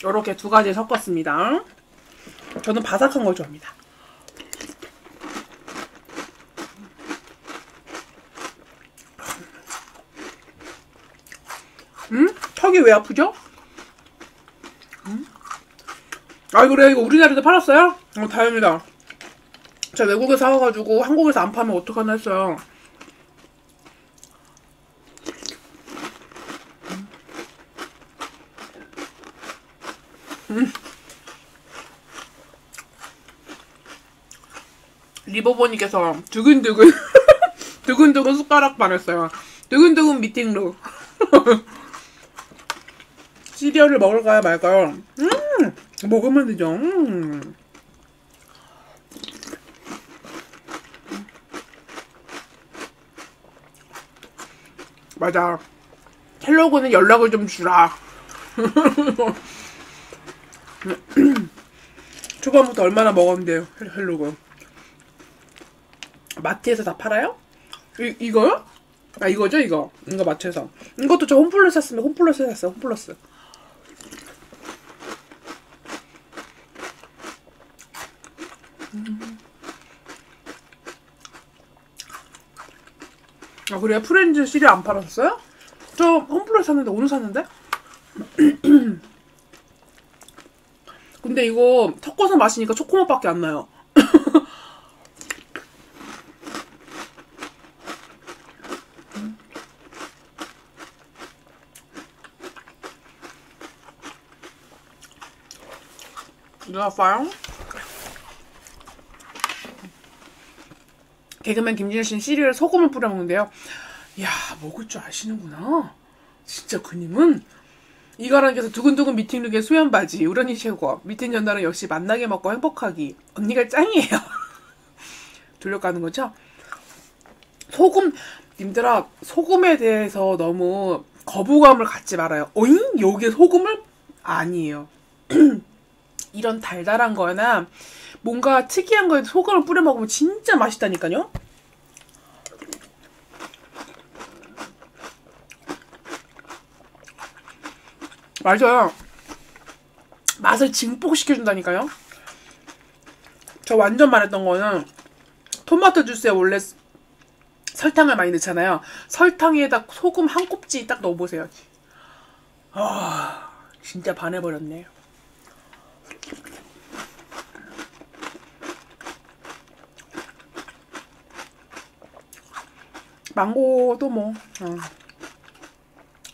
이렇게 두 가지 섞었습니다. 저는 바삭한 걸 좋아합니다. 음? 턱이 왜 아프죠? 음? 아 그래요? 이거 우리나라에도 팔았어요? 어, 다행이다. 제가 외국에서 사와가지고 한국에서 안 파면 어떡하나 했어요. 음. 리버버님께서 두근두근 두근두근 숟가락 반했어요. 두근두근 미팅룩. 시리얼을 먹을까요 말까요? 음, 먹으면 되죠. 음. 맞아. 헬로그는 연락을 좀 주라. 초반부터 얼마나 먹었는데요, 헬로그. 마트에서 다 팔아요? 이, 이거요? 아, 이거죠, 이거. 이거 마트에서. 이것도 저 홈플러스 샀으면 홈플러스에 샀어요, 홈플러스. 음. 아, 그래요? 프렌즈 시리얼 안 팔았어요? 저 홈플러스 샀는데, 오늘 샀는데? 근데 이거 섞어서 마시니까 초코맛밖에 안 나요. 누나 파요? 개그맨 김진우 씨는 시리얼 소금을 뿌려 먹는데요. 이야 먹을 줄 아시는구나. 진짜 그님은. 이가랑께서 두근두근 미팅룩에 수면바지 우련이 최고. 미팅 전날은 역시 만나게 먹고 행복하기. 언니가 짱이에요. 돌려가는 거죠? 소금 님들아 소금에 대해서 너무 거부감을 갖지 말아요. 어잉? 여기에 소금을? 아니에요. 이런 달달한 거나 뭔가 특이한 거에 소금을 뿌려 먹으면 진짜 맛있다니까요. 맞아요. 맛을 증폭시켜준다니까요. 저 완전 말했던 거는 토마토 주스에 원래 설탕을 많이 넣잖아요. 설탕에다 소금 한 꼽지 딱 넣어보세요. 아, 진짜 반해버렸네. 망고도 뭐, 어.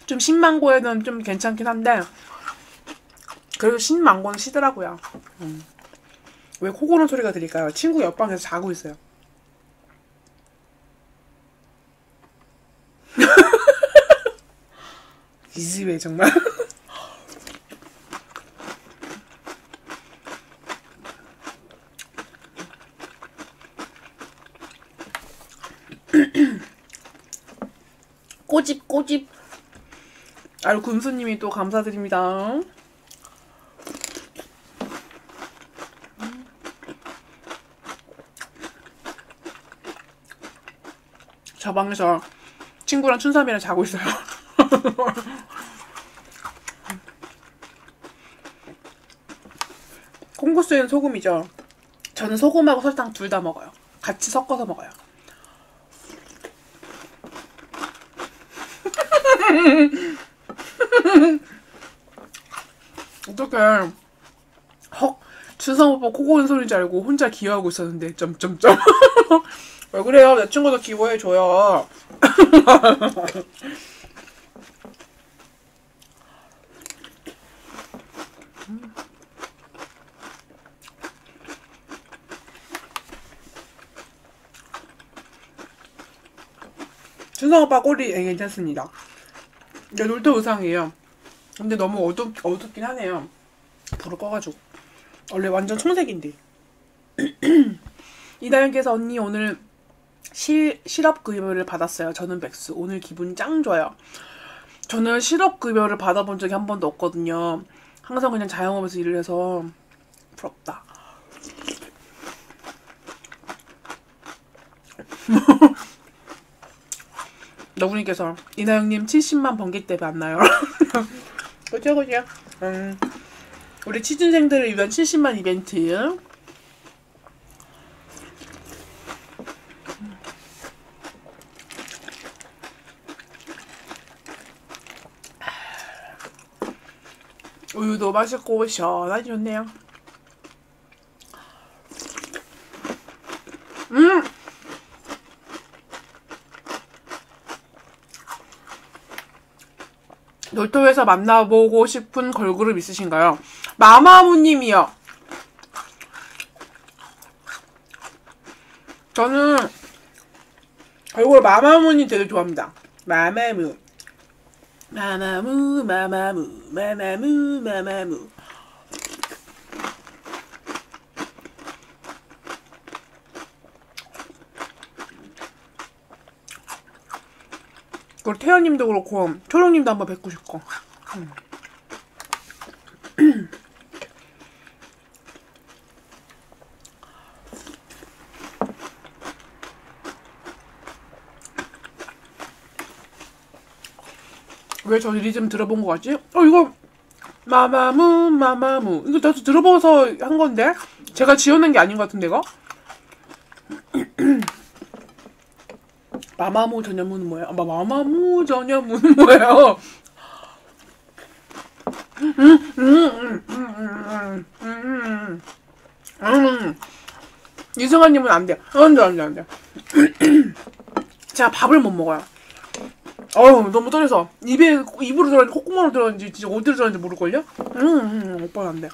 좀 신망고에는 좀 괜찮긴 한데, 그래도 신망고는 시더라고요. 음. 왜 코 고는 소리가 들릴까요? 친구 옆방에서 자고 있어요. 이지왜 정말. 꼬집 꼬집. 아유, 군수님이 또 감사드립니다. 저 방에서 친구랑 춘삼이랑 자고 있어요. 콩국수에는 소금이죠. 저는 소금하고 설탕 둘 다 먹어요. 같이 섞어서 먹어요. 어떡해. 헉, 춘삼 오빠 코 고는 소리인 줄 알고 혼자 기여하고 있었는데 점점점. 왜 그래요? 내 친구도 기여해줘요. 춘삼 오빠 꼬리 괜찮습니다. 이게 놀토 의상이에요. 근데 너무 어둡, 어둡긴 하네요. 불을 꺼가지고. 원래 완전 청색인데. 이다연께서 언니 오늘 실, 실업급여를 받았어요. 저는 백수. 오늘 기분 짱 좋아요. 저는 실업급여를 받아본 적이 한 번도 없거든요. 항상 그냥 자영업에서 일을 해서 부럽다. 너구님께서 이나영님 칠십만 번기 때 봤나요? 그쵸 그쵸. 음, 우리 취준생들을 위한 칠십만 이벤트. 우유도 맛있고 시원하게 좋네요. 음! 놀토에서 만나보고 싶은 걸그룹 있으신가요? 마마무님이요. 저는 얼굴 마마무님 되게 좋아합니다. 마마무 마마무 마마무 마마무 마마무. 그리고 태연님도 그렇고 초롱님도 한번 뵙고 싶고. 음. 왜 저 리듬 들어본 거 같지? 어, 이거 마마무 마마무 이거 나도 들어봐서 한 건데 제가 지어낸 게 아닌 것 같은데 이거? 마마무 전현무는 뭐예요? 마마무 전현무는 뭐예요? 음, 음, 음, 음, 음, 음, 음, 음. 이승환님은 안 돼요. 안 돼, 안 돼, 안 돼. 제가 밥을 못 먹어요. 어우, 너무 떨려서. 입에, 입으로 들어가는지, 콧구멍으로 들어가는지, 진짜 어디로 들어가는지 모를걸요? 음, 음, 오빠는 안 돼.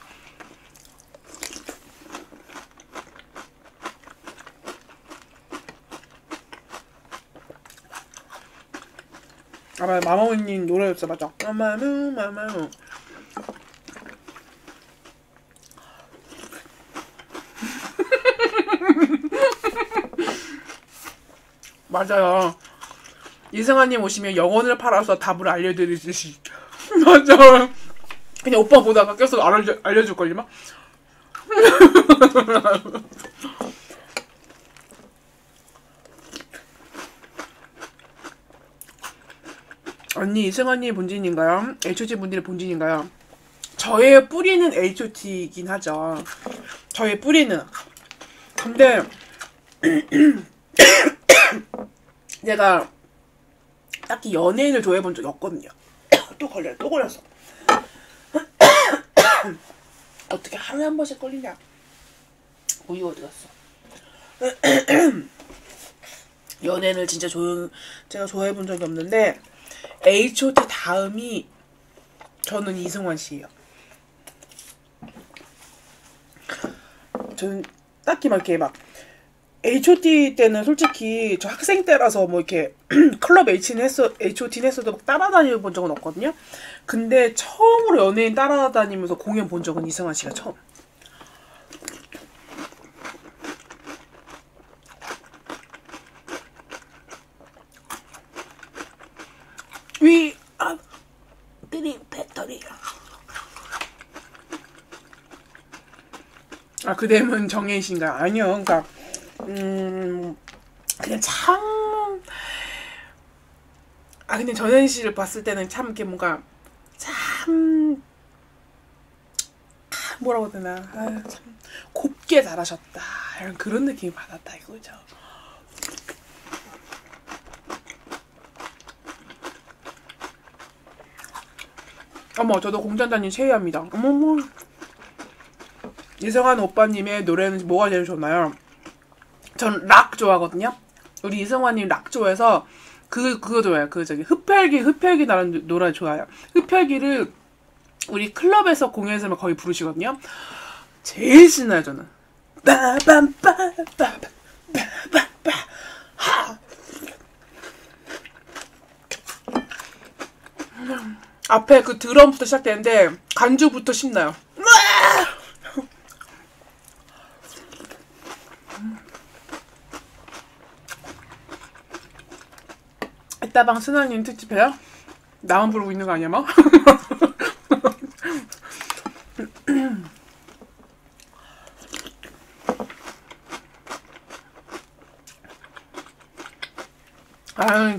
아, 맞아. 마마무님 노래였어, 맞죠? 마마무, 마마무. 맞아요. 이승환님 오시면 영혼을 팔아서 답을 알려드릴 수 있... 맞아요. 그냥 오빠 보다가 계속 알려, 알려줄걸요, 막? 언니, 이승환이 본진인가요? 에이치오티 분들의 본진인가요? 저의 뿌리는 에이치오티이긴 하죠. 저의 뿌리는. 근데 내가 딱히 연예인을 좋아해본 적이 없거든요. 또 걸려요. 또 걸렸어. 어떻게 하루에 한 번씩 걸리냐. 우유 어디 갔어? 연예인을 진짜 좋은, 제가 좋아해본 적이 없는데 에이치 오 티 다음이 저는 이승환 씨예요. 저는 딱히 막 이렇게 막 에이치 오 티 때는 솔직히 저 학생 때라서 뭐 이렇게 클럽 H는 했어, 에이치 오 티는 했어도 막 따라다니는 본 적은 없거든요. 근데 처음으로 연예인 따라다니면서 공연 본 적은 이승환 씨가 처음. 위 아, 드림 배터리가. 아, 그댐은 정혜인 씨인가요? 아니요. 그러니까 음, 그냥 참, 아, 근데 정혜인 씨를 봤을 때는 참 이렇게 뭔가 참, 아, 뭐라고 해야 되나, 아, 참 곱게 잘하셨다, 이런 그런 느낌이 받았다 이거죠. 어머, 저도 공잔자님 최애합니다. 어머머. 이승환 오빠님의 노래는 뭐가 제일 좋나요? 전 락 좋아하거든요. 우리 이승환님 락 좋아해서 그, 그거 좋아해요. 그 저기 흡혈귀, 흡혈귀 나는 노래 좋아해요. 흡혈귀를 우리 클럽에서 공연에서 거의 부르시거든요. 제일 신나요, 저는. 빠밤빠밤빠밤 하! 앞에 그 드럼부터 시작되는데 간주부터 신나요. 이따방 순아님 특집해요? 나만 부르고 있는 거 아니야 막? 아,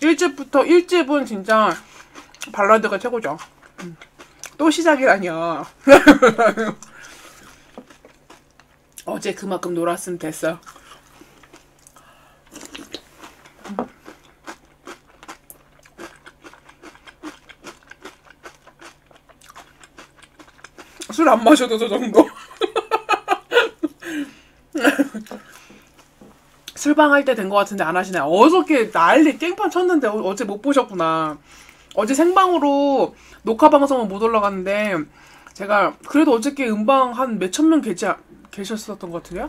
일집부터 일집은 진짜 발라드가 최고죠. 음. 또 시작이라뇨. 어제 그만큼 놀았으면 됐어. 음. 술 안 마셔도 저 정도. 술방 할 때 된 것 같은데 안 하시나요? 어저께 난리 깽판 쳤는데 어제 못 보셨구나. 어제 생방으로 녹화 방송은 못 올라갔는데 제가 그래도 어저께 음방 한 몇천 명 계시, 계셨었던 것 같은데요?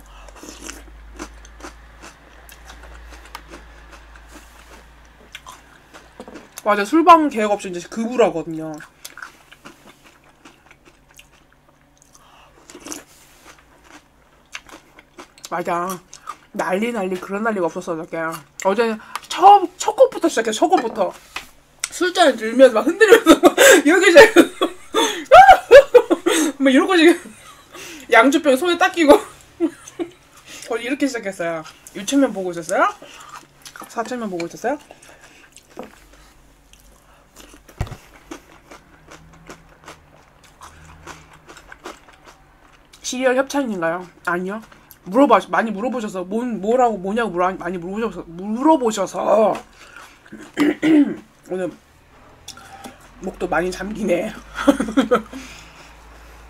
맞아, 술방 계획 없이 이제 극우라거든요. 맞아, 난리 난리 그런 난리가 없었어 어저께. 어제는 첫, 첫 곡부터 시작해. 첫 곡부터 술잔을 들면서 막 흔들면서 막 이렇게 시작해서 막 이러고 지금 양주병 손에 딱 끼고 어, 이렇게 시작했어요. 유치면 보고 있었어요? 사천면 보고 있었어요? 시리얼 협찬인가요? 아니요. 물어봐, 많이 물어보셔서 뭔, 뭐라고 뭐냐고 물어, 많이 물어보셔서 물어보셔서 오늘 목도 많이 잠기네.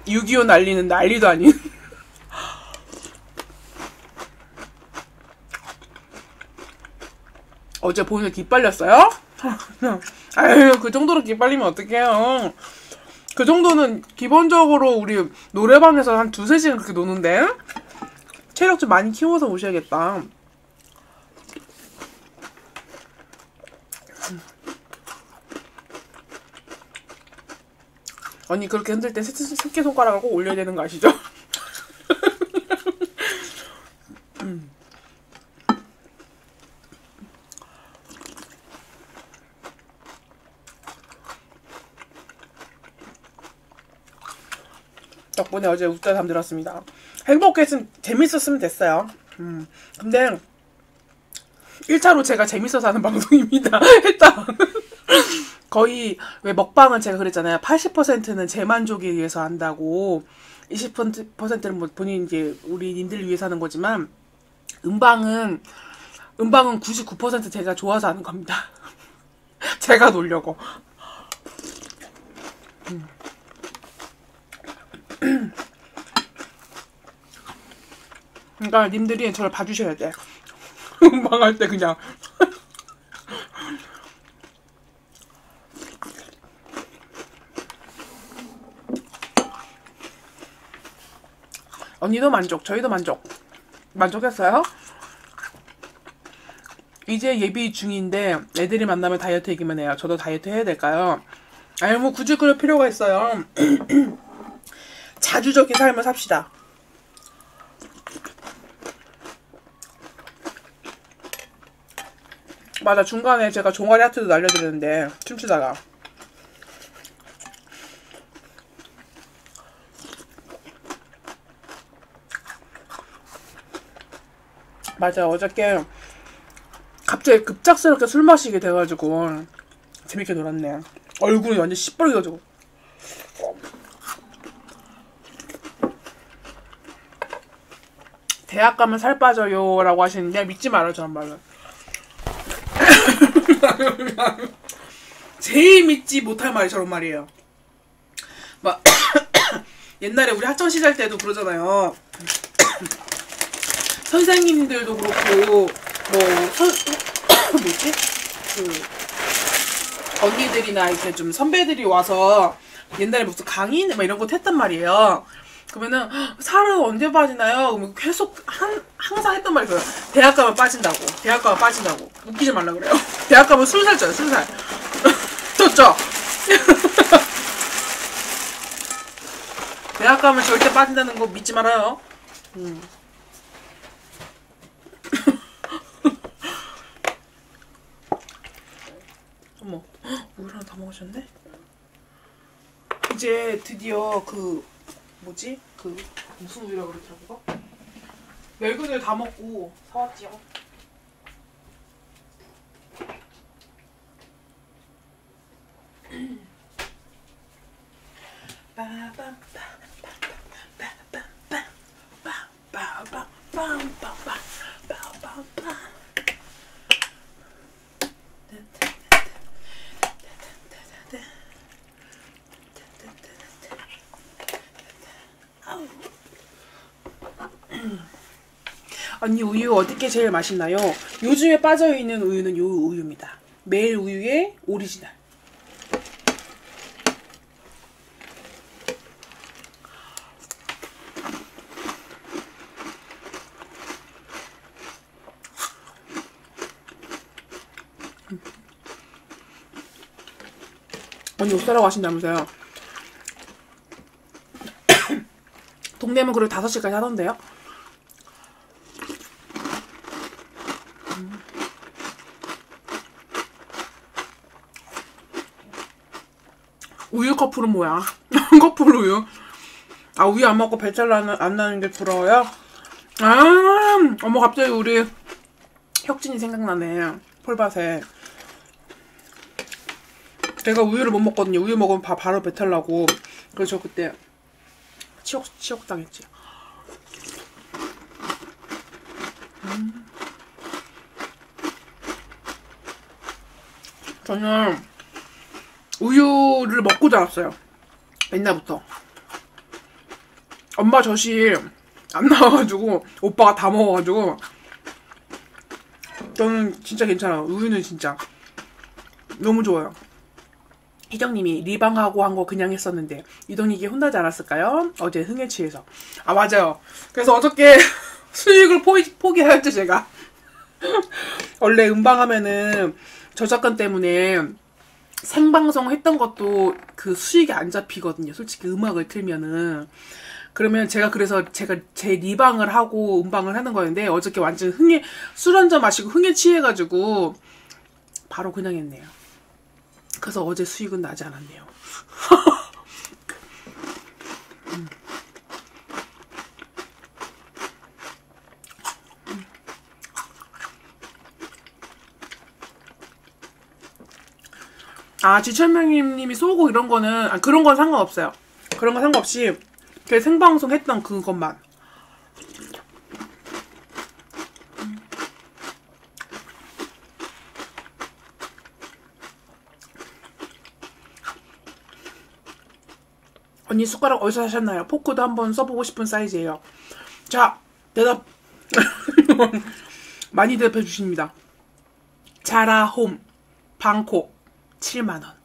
육이오 난리는 난리도 아닌. 어제 보이는 기빨렸어요? 아유, 그 정도로 기빨리면 어떡해요. 그 정도는 기본적으로 우리 노래방에서 한 두세 시간 그렇게 노는데 체력 좀 많이 키워서 오셔야겠다. 언니 그렇게 흔들 때 새끼손가락을 꼭 올려야 되는 거 아시죠? 음. 덕분에 어제 웃다 잠들었습니다. 행복했으면, 재밌었으면 됐어요. 음. 근데 일 차로 제가 재밌어서 하는 방송입니다. 했다. 거의 왜 먹방은 제가 그랬잖아요. 팔십 퍼센트는 제 만족에 의해서 한다고, 이십 퍼센트는 뭐 본인 이제 우리 님들 위해서 하는 거지만, 음방은 음방은 구십구 퍼센트 제가 좋아서 하는 겁니다. 제가 놀려고. 그러니까 님들이 저를 봐주셔야 돼. 음방 할 때 그냥. 언니도 만족, 저희도 만족. 만족했어요? 이제 예비 중인데 애들이 만나면 다이어트 얘기만 해요. 저도 다이어트 해야 될까요? 아니 뭐 굳이 그럴 필요가 있어요. 자주적인 삶을 삽시다. 맞아, 중간에 제가 종아리 하트도 날려드렸는데 춤추다가. 맞아, 어저께 갑자기 급작스럽게 술 마시게 돼가지고 재밌게 놀았네. 얼굴이 완전 시뻘개가지고. 대학 가면 살 빠져요 라고 하시는데 믿지 말아요. 저런 말은 제일 믿지 못할 말이 저런 말이에요. 막 옛날에 우리 학창시절 때도 그러잖아요. 선생님들도 그렇고 뭐 선 뭐지 그 언니들이나 이제 좀 선배들이 와서 옛날에 무슨 강의 막 이런 거 했단 말이에요. 그러면은 살은 언제 빠지나요? 그럼 계속 한 항상 했던 말이 그래요. 대학 가면 빠진다고. 대학 가면 빠진다고. 웃기지 말라 그래요. 대학 가면 술 살쪄요. 술 살. 좋죠. 대학 가면 절대 빠진다는 거 믿지 말아요. 음. 어머, 우유 하나 다 먹으셨네? 이제 드디어 그 뭐지? 그 무슨 우유라고 그러더라고요? 멸근을 다 먹고 사왔지요. 언니 우유 어떻게 제일 맛있나요? 요즘에 빠져있는 우유는 요 우유입니다. 매일 우유의 오리지널. 언니 옷 사라고 하신다면서요? 동대문 그리고 다섯 시까지 하던데요? 우유 커플은 뭐야? 커플 우유. 아, 우유 안 먹고 배탈 나는, 안 나는 게 부러워요? 아, 어머, 갑자기 우리 혁진이 생각나네. 폴밭에. 제가 우유를 못 먹거든요. 우유 먹으면 바, 바로 배탈 나고. 그래서 저 그때 치욕, 치욕 당했지. 음. 저는 우유를 먹고 자랐어요. 옛날부터 엄마 젖이 안 나와가지고 오빠가 다 먹어가지고. 저는 진짜 괜찮아요. 우유는 진짜 너무 좋아요. 희정님이 리방하고 한 거 그냥 했었는데 이동이게 혼나지 않았을까요? 어제 흥에 취해서. 아, 맞아요. 그래서 어저께 수익을 포기, 포기할 때 제가 원래 음방하면은 저작권 때문에 생방송 했던 것도 그 수익이 안 잡히거든요. 솔직히 음악을 틀면은. 그러면 제가 그래서 제가 제 리방을 하고 음방을 하는 거였는데 어저께 완전 흥에 술 한잔 마시고 흥에 취해가지고 바로 그냥 했네요. 그래서 어제 수익은 나지 않았네요. 음. 아, 지철명님이 쏘고 이런 거는, 아, 그런 건 상관없어요. 그런 건 상관없이, 그 생방송 했던 그것만. 언니 숟가락 어디서 사셨나요? 포크도 한번 써보고 싶은 사이즈예요. 자, 대답 많이 대답해 주십니다. 자라홈 방콕 칠만 원.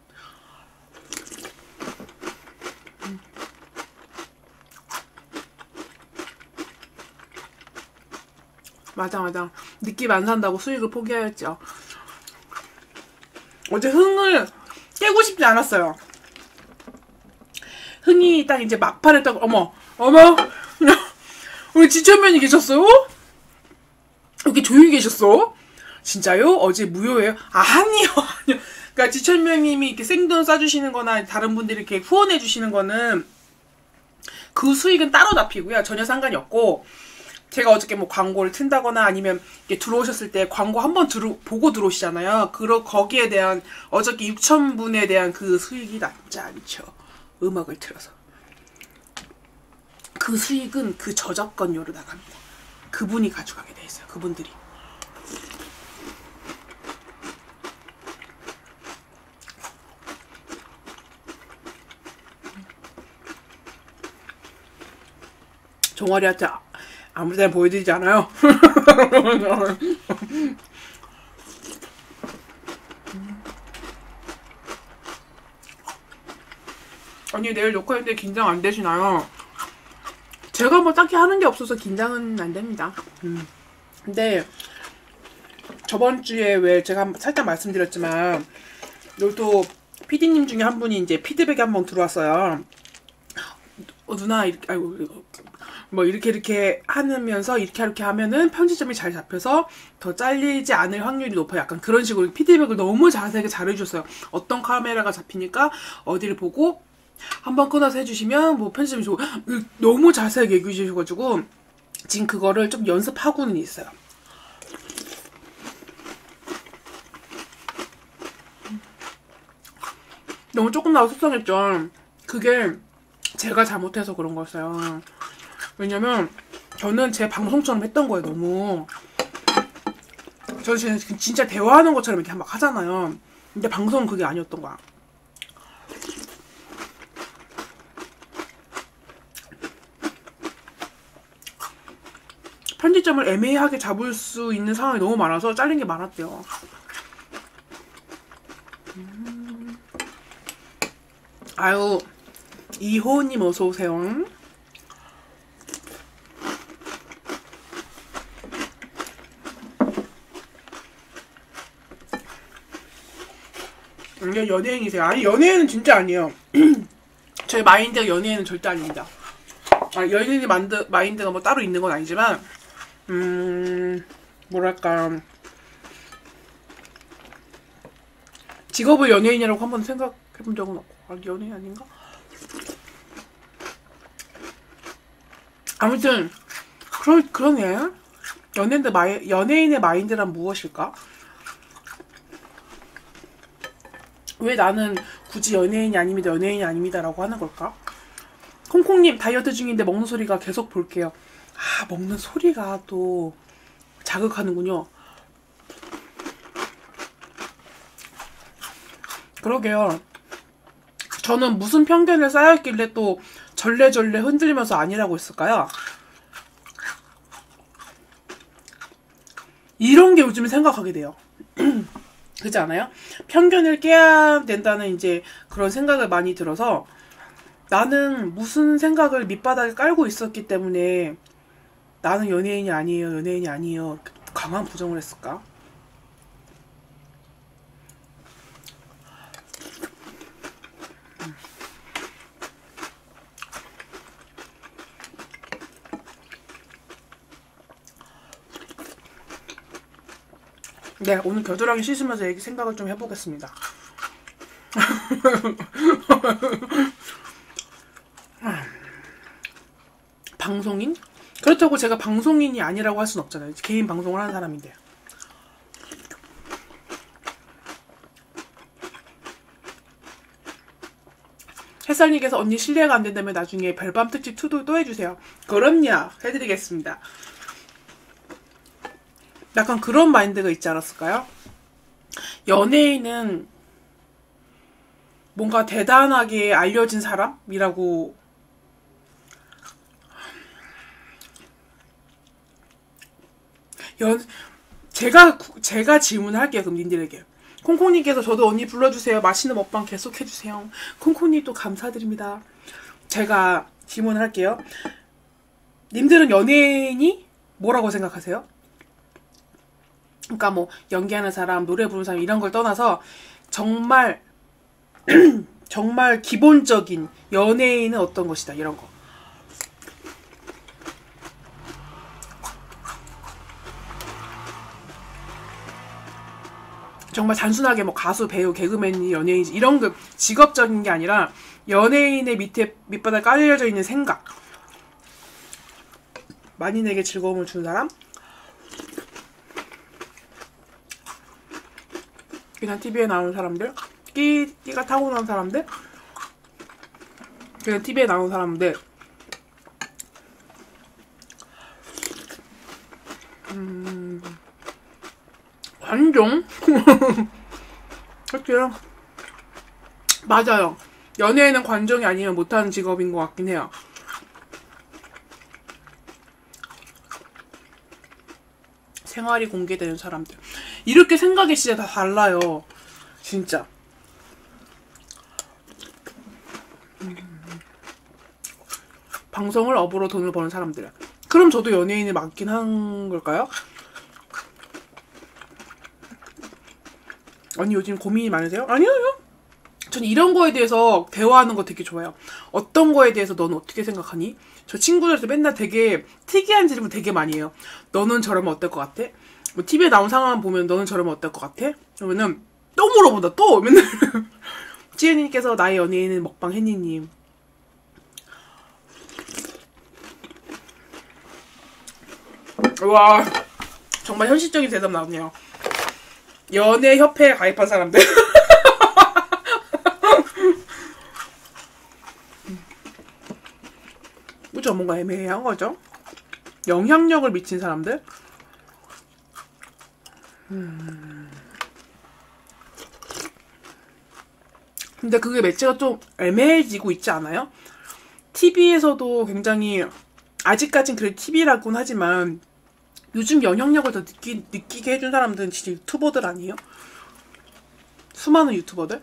맞아 맞아, 느낌 안 산다고 수익을 포기하였죠. 어제 흥을 깨고 싶지 않았어요. 흥이 딱 이제 막판에 딱 어머 어머 우리 지천면이 계셨어요? 이렇게 조용히 계셨어? 진짜요? 어제 무효예요? 아, 아니요 아니요. 그러니까 지천면님이 이렇게 생돈 싸주시는 거나 다른 분들이 이렇게 후원해 주시는 거는 그 수익은 따로 잡히고요, 전혀 상관이 없고, 제가 어저께 뭐 광고를 튼다거나 아니면 이렇게 들어오셨을 때 광고 한번 들어 보고 들어오시잖아요. 그러 거기에 대한 어저께 육천 분에 대한 그 수익이 낮지 않죠. 음악을 틀어서 그 수익은 그 저작권료로 나갑니다. 그분이 가져가게 돼 있어요. 그분들이. 종아리한테 아무 데나 보여드리지 않아요. 아니 내일 녹화인데 긴장 안 되시나요? 제가 뭐 딱히 하는 게 없어서 긴장은 안 됩니다. 음. 근데 저번 주에 왜 제가 살짝 말씀드렸지만 또 피디님 중에 한 분이 이제 피드백이 한번 들어왔어요. 어, 누나 이렇게 아이고 이거. 뭐 이렇게 이렇게 하면서 이렇게 이렇게 하면은 편집점이 잘 잡혀서 더 잘리지 않을 확률이 높아요. 약간 그런 식으로 피드백을 너무 자세하게 잘 해줬어요. 어떤 카메라가 잡히니까 어디를 보고 한번 끊어서 해주시면 뭐 편집점이 좋고, 너무 자세하게 얘기해 주셔가지고 지금 그거를 좀 연습하고는 있어요. 너무 조금 나와 속상했죠. 그게 제가 잘못해서 그런 거였어요. 왜냐면 저는 제 방송처럼 했던 거예요. 너무 저 진짜 대화하는 것처럼 이렇게 막 하잖아요. 근데 방송은 그게 아니었던 거야. 편집점을 애매하게 잡을 수 있는 상황이 너무 많아서 잘린 게 많았대요. 음. 아유, 이호님 어서 오세요. 이게 연예인이세요? 아니 연예인은 진짜 아니에요. 저희 마인드가 연예인은 절대 아닙니다. 아, 연예인이 만드, 마인드가 뭐 따로 있는 건 아니지만 음... 뭐랄까, 직업을 연예인이라고 한번 생각해본 적은 없고, 아, 연예인 아닌가? 아무튼 그러, 그러네. 연예인들 마이, 연예인의 마인드란 무엇일까? 왜 나는 굳이 연예인이 아닙니다, 연예인이 아닙니다 라고 하는 걸까? 콩콩님 다이어트 중인데 먹는 소리가 계속 볼게요. 아, 먹는 소리가 또 자극하는군요. 그러게요. 저는 무슨 편견을 쌓였길래 또 절레절레 흔들리면서 아니라고 했을까요? 이런 게 요즘에 생각하게 돼요. 그렇지 않아요? 편견을 깨야 된다는 이제 그런 생각을 많이 들어서, 나는 무슨 생각을 밑바닥에 깔고 있었기 때문에 나는 연예인이 아니에요, 연예인이 아니에요 강한 부정을 했을까? 네, 오늘 겨드랑이 씻으면서 얘기 생각을 좀 해보겠습니다. 방송인? 그렇다고 제가 방송인이 아니라고 할 순 없잖아요. 개인 방송을 하는 사람인데. 햇살님께서 언니 실례가 안 된다면 나중에 별밤 특집 투도 또 해주세요. 그럼요, 해드리겠습니다. 약간 그런 마인드가 있지 않았을까요? 연예인은 뭔가 대단하게 알려진 사람이라고 연 제가 제가 질문할게요. 그럼 님들에게. 콩콩님께서 저도 언니 불러주세요. 맛있는 먹방 계속해주세요. 콩콩님도 감사드립니다. 제가 질문할게요. 님들은 연예인이 뭐라고 생각하세요? 그러니까 뭐 연기하는 사람, 노래 부르는 사람 이런 걸 떠나서 정말 정말 기본적인 연예인은 어떤 것이다 이런 거. 정말 단순하게 뭐 가수, 배우, 개그맨이 연예인이지 이런 그 직업적인 게 아니라 연예인의 밑에 밑바닥에 깔려져 있는 생각. 많이 내게 즐거움을 주는 사람? 그냥 티비에 나오는 사람들? 끼, 끼가 타고난 사람들? 그냥 티비에 나오는 사람들? 음... 관종? 솔직히 맞아요. 연예인은 관종이 아니면 못하는 직업인 것 같긴 해요. 생활이 공개되는 사람들. 이렇게 생각이 진짜 다 달라요. 진짜. 음. 방송을 업으로 돈을 버는 사람들. 그럼 저도 연예인이 맞긴 한 걸까요? 언니 요즘 고민이 많으세요? 아니요. 전 이런 거에 대해서 대화하는 거 되게 좋아요. 어떤 거에 대해서 넌 어떻게 생각하니? 저 친구들한테 맨날 되게 특이한 질문 되게 많이 해요. 너는 저러면 어떨 것 같아? 뭐 티비에 나온 상황만 보면 너는 저러면 어떨 것 같아? 그러면은 또 물어본다. 또 맨날 지혜님께서 나의 연예인은 먹방 혜니님. 와 정말 현실적인 대답 나오네요. 연예협회에 가입한 사람들. 그죠? 뭔가 애매한 거죠? 영향력을 미친 사람들? 음... 근데 그게 매체가 좀 애매해지고 있지 않아요? 티비에서도 굉장히 아직까진 그래 티비라고는 하지만 요즘 영향력을 더 느끼, 느끼게 해준 사람들은 진짜 유튜버들 아니에요? 수많은 유튜버들?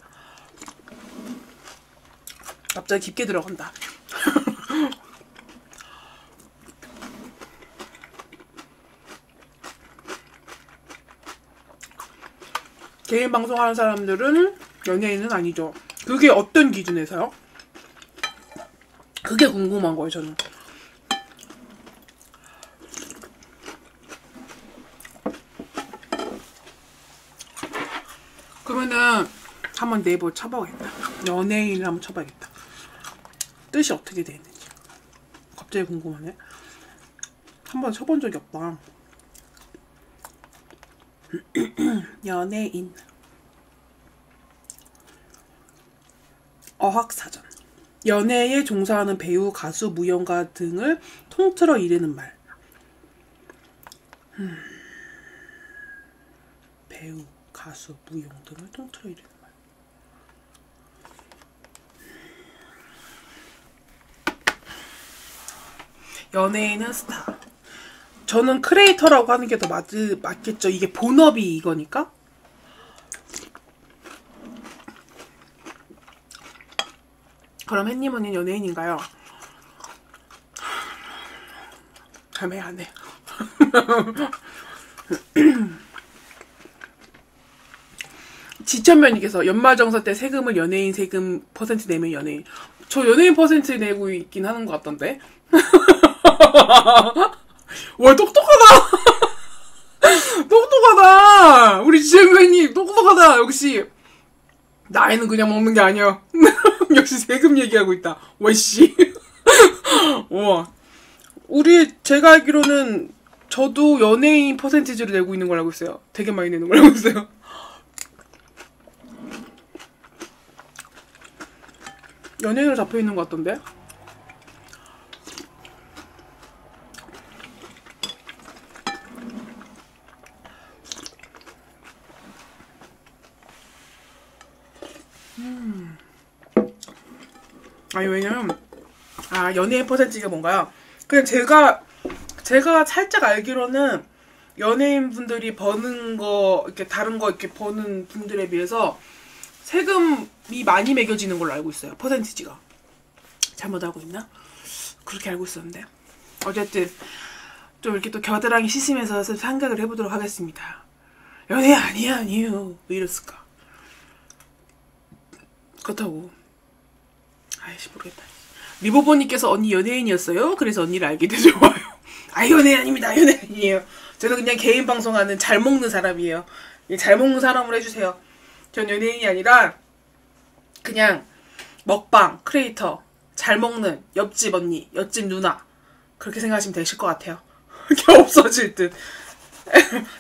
갑자기 깊게 들어간다. 개인 방송하는 사람들은 연예인은 아니죠. 그게 어떤 기준에서요? 그게 궁금한 거예요, 저는. 그러면은 한번 네이버 쳐봐야겠다. 연예인을 한번 쳐봐야겠다. 뜻이 어떻게 돼 있는지. 갑자기 궁금하네. 한번 쳐본 적이 없다. 연예인 어학사전 연예에 종사하는 배우, 가수, 무용가 등을 통틀어 이르는 말. 음. 배우, 가수, 무용 등을 통틀어 이르는 말. 연예인은 스타. 저는 크리에이터라고 하는 게 더 맞겠죠. 이게 본업이 이거니까. 그럼 햇님 언니는 연예인인가요? 애매하네. 지천면님께서 연말정산 때 세금을 연예인 세금 퍼센트 내면 연예인. 저 연예인 퍼센트 내고 있긴 하는 것 같던데. 와 똑똑하다. 똑똑하다. 우리 지혜님 똑똑하다. 역시 나이는 그냥 먹는 게 아니야. 역시 세금 얘기하고 있다. 와씨. 와 우리 제가 알기로는 저도 연예인 퍼센티지를 내고 있는 걸 알고 있어요. 되게 많이 내는 걸 알고 있어요. 연예인으로 잡혀 있는 것 같던데. 아니 왜냐면 아 연예인 퍼센트가 뭔가요? 그냥 제가 제가 살짝 알기로는 연예인 분들이 버는 거 이렇게 다른 거 이렇게 버는 분들에 비해서 세금이 많이 매겨지는 걸로 알고 있어요. 퍼센티지가. 잘못 알고 있나? 그렇게 알고 있었는데 어쨌든 좀 이렇게 또 겨드랑이 시심해서 생각을 해보도록 하겠습니다. 연예 아니야 아니에요. 왜 이랬을까? 그렇다고 아이씨 모르겠다. 리보버님께서 언니 연예인이었어요? 그래서 언니를 알게 되죠. 아 연예인 아닙니다. 연예인 아니에요. 저는 그냥 개인 방송하는 잘 먹는 사람이에요. 잘 먹는 사람으로 해주세요. 전 연예인이 아니라 그냥 먹방 크리에이터, 잘 먹는 옆집 언니, 옆집 누나 그렇게 생각하시면 되실 것 같아요. 이게 없어질 듯.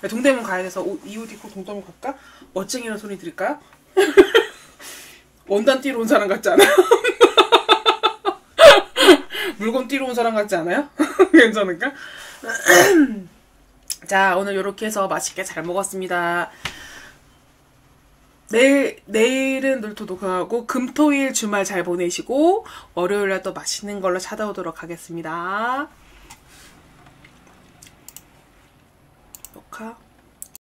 동대문 가야 돼서 이 옷 입고 동대문 갈까? 멋쟁이라는 소리 드릴까요? 원단 띠로 온 사람 같지 않아요? 물건 띠로 온 사람 같지 않아요? 괜찮을까? 자, 오늘 이렇게 해서 맛있게 잘 먹었습니다. 내일, 내일은 놀토 녹화하고 금토일 주말 잘 보내시고 월요일날 또 맛있는 걸로 찾아오도록 하겠습니다. 녹화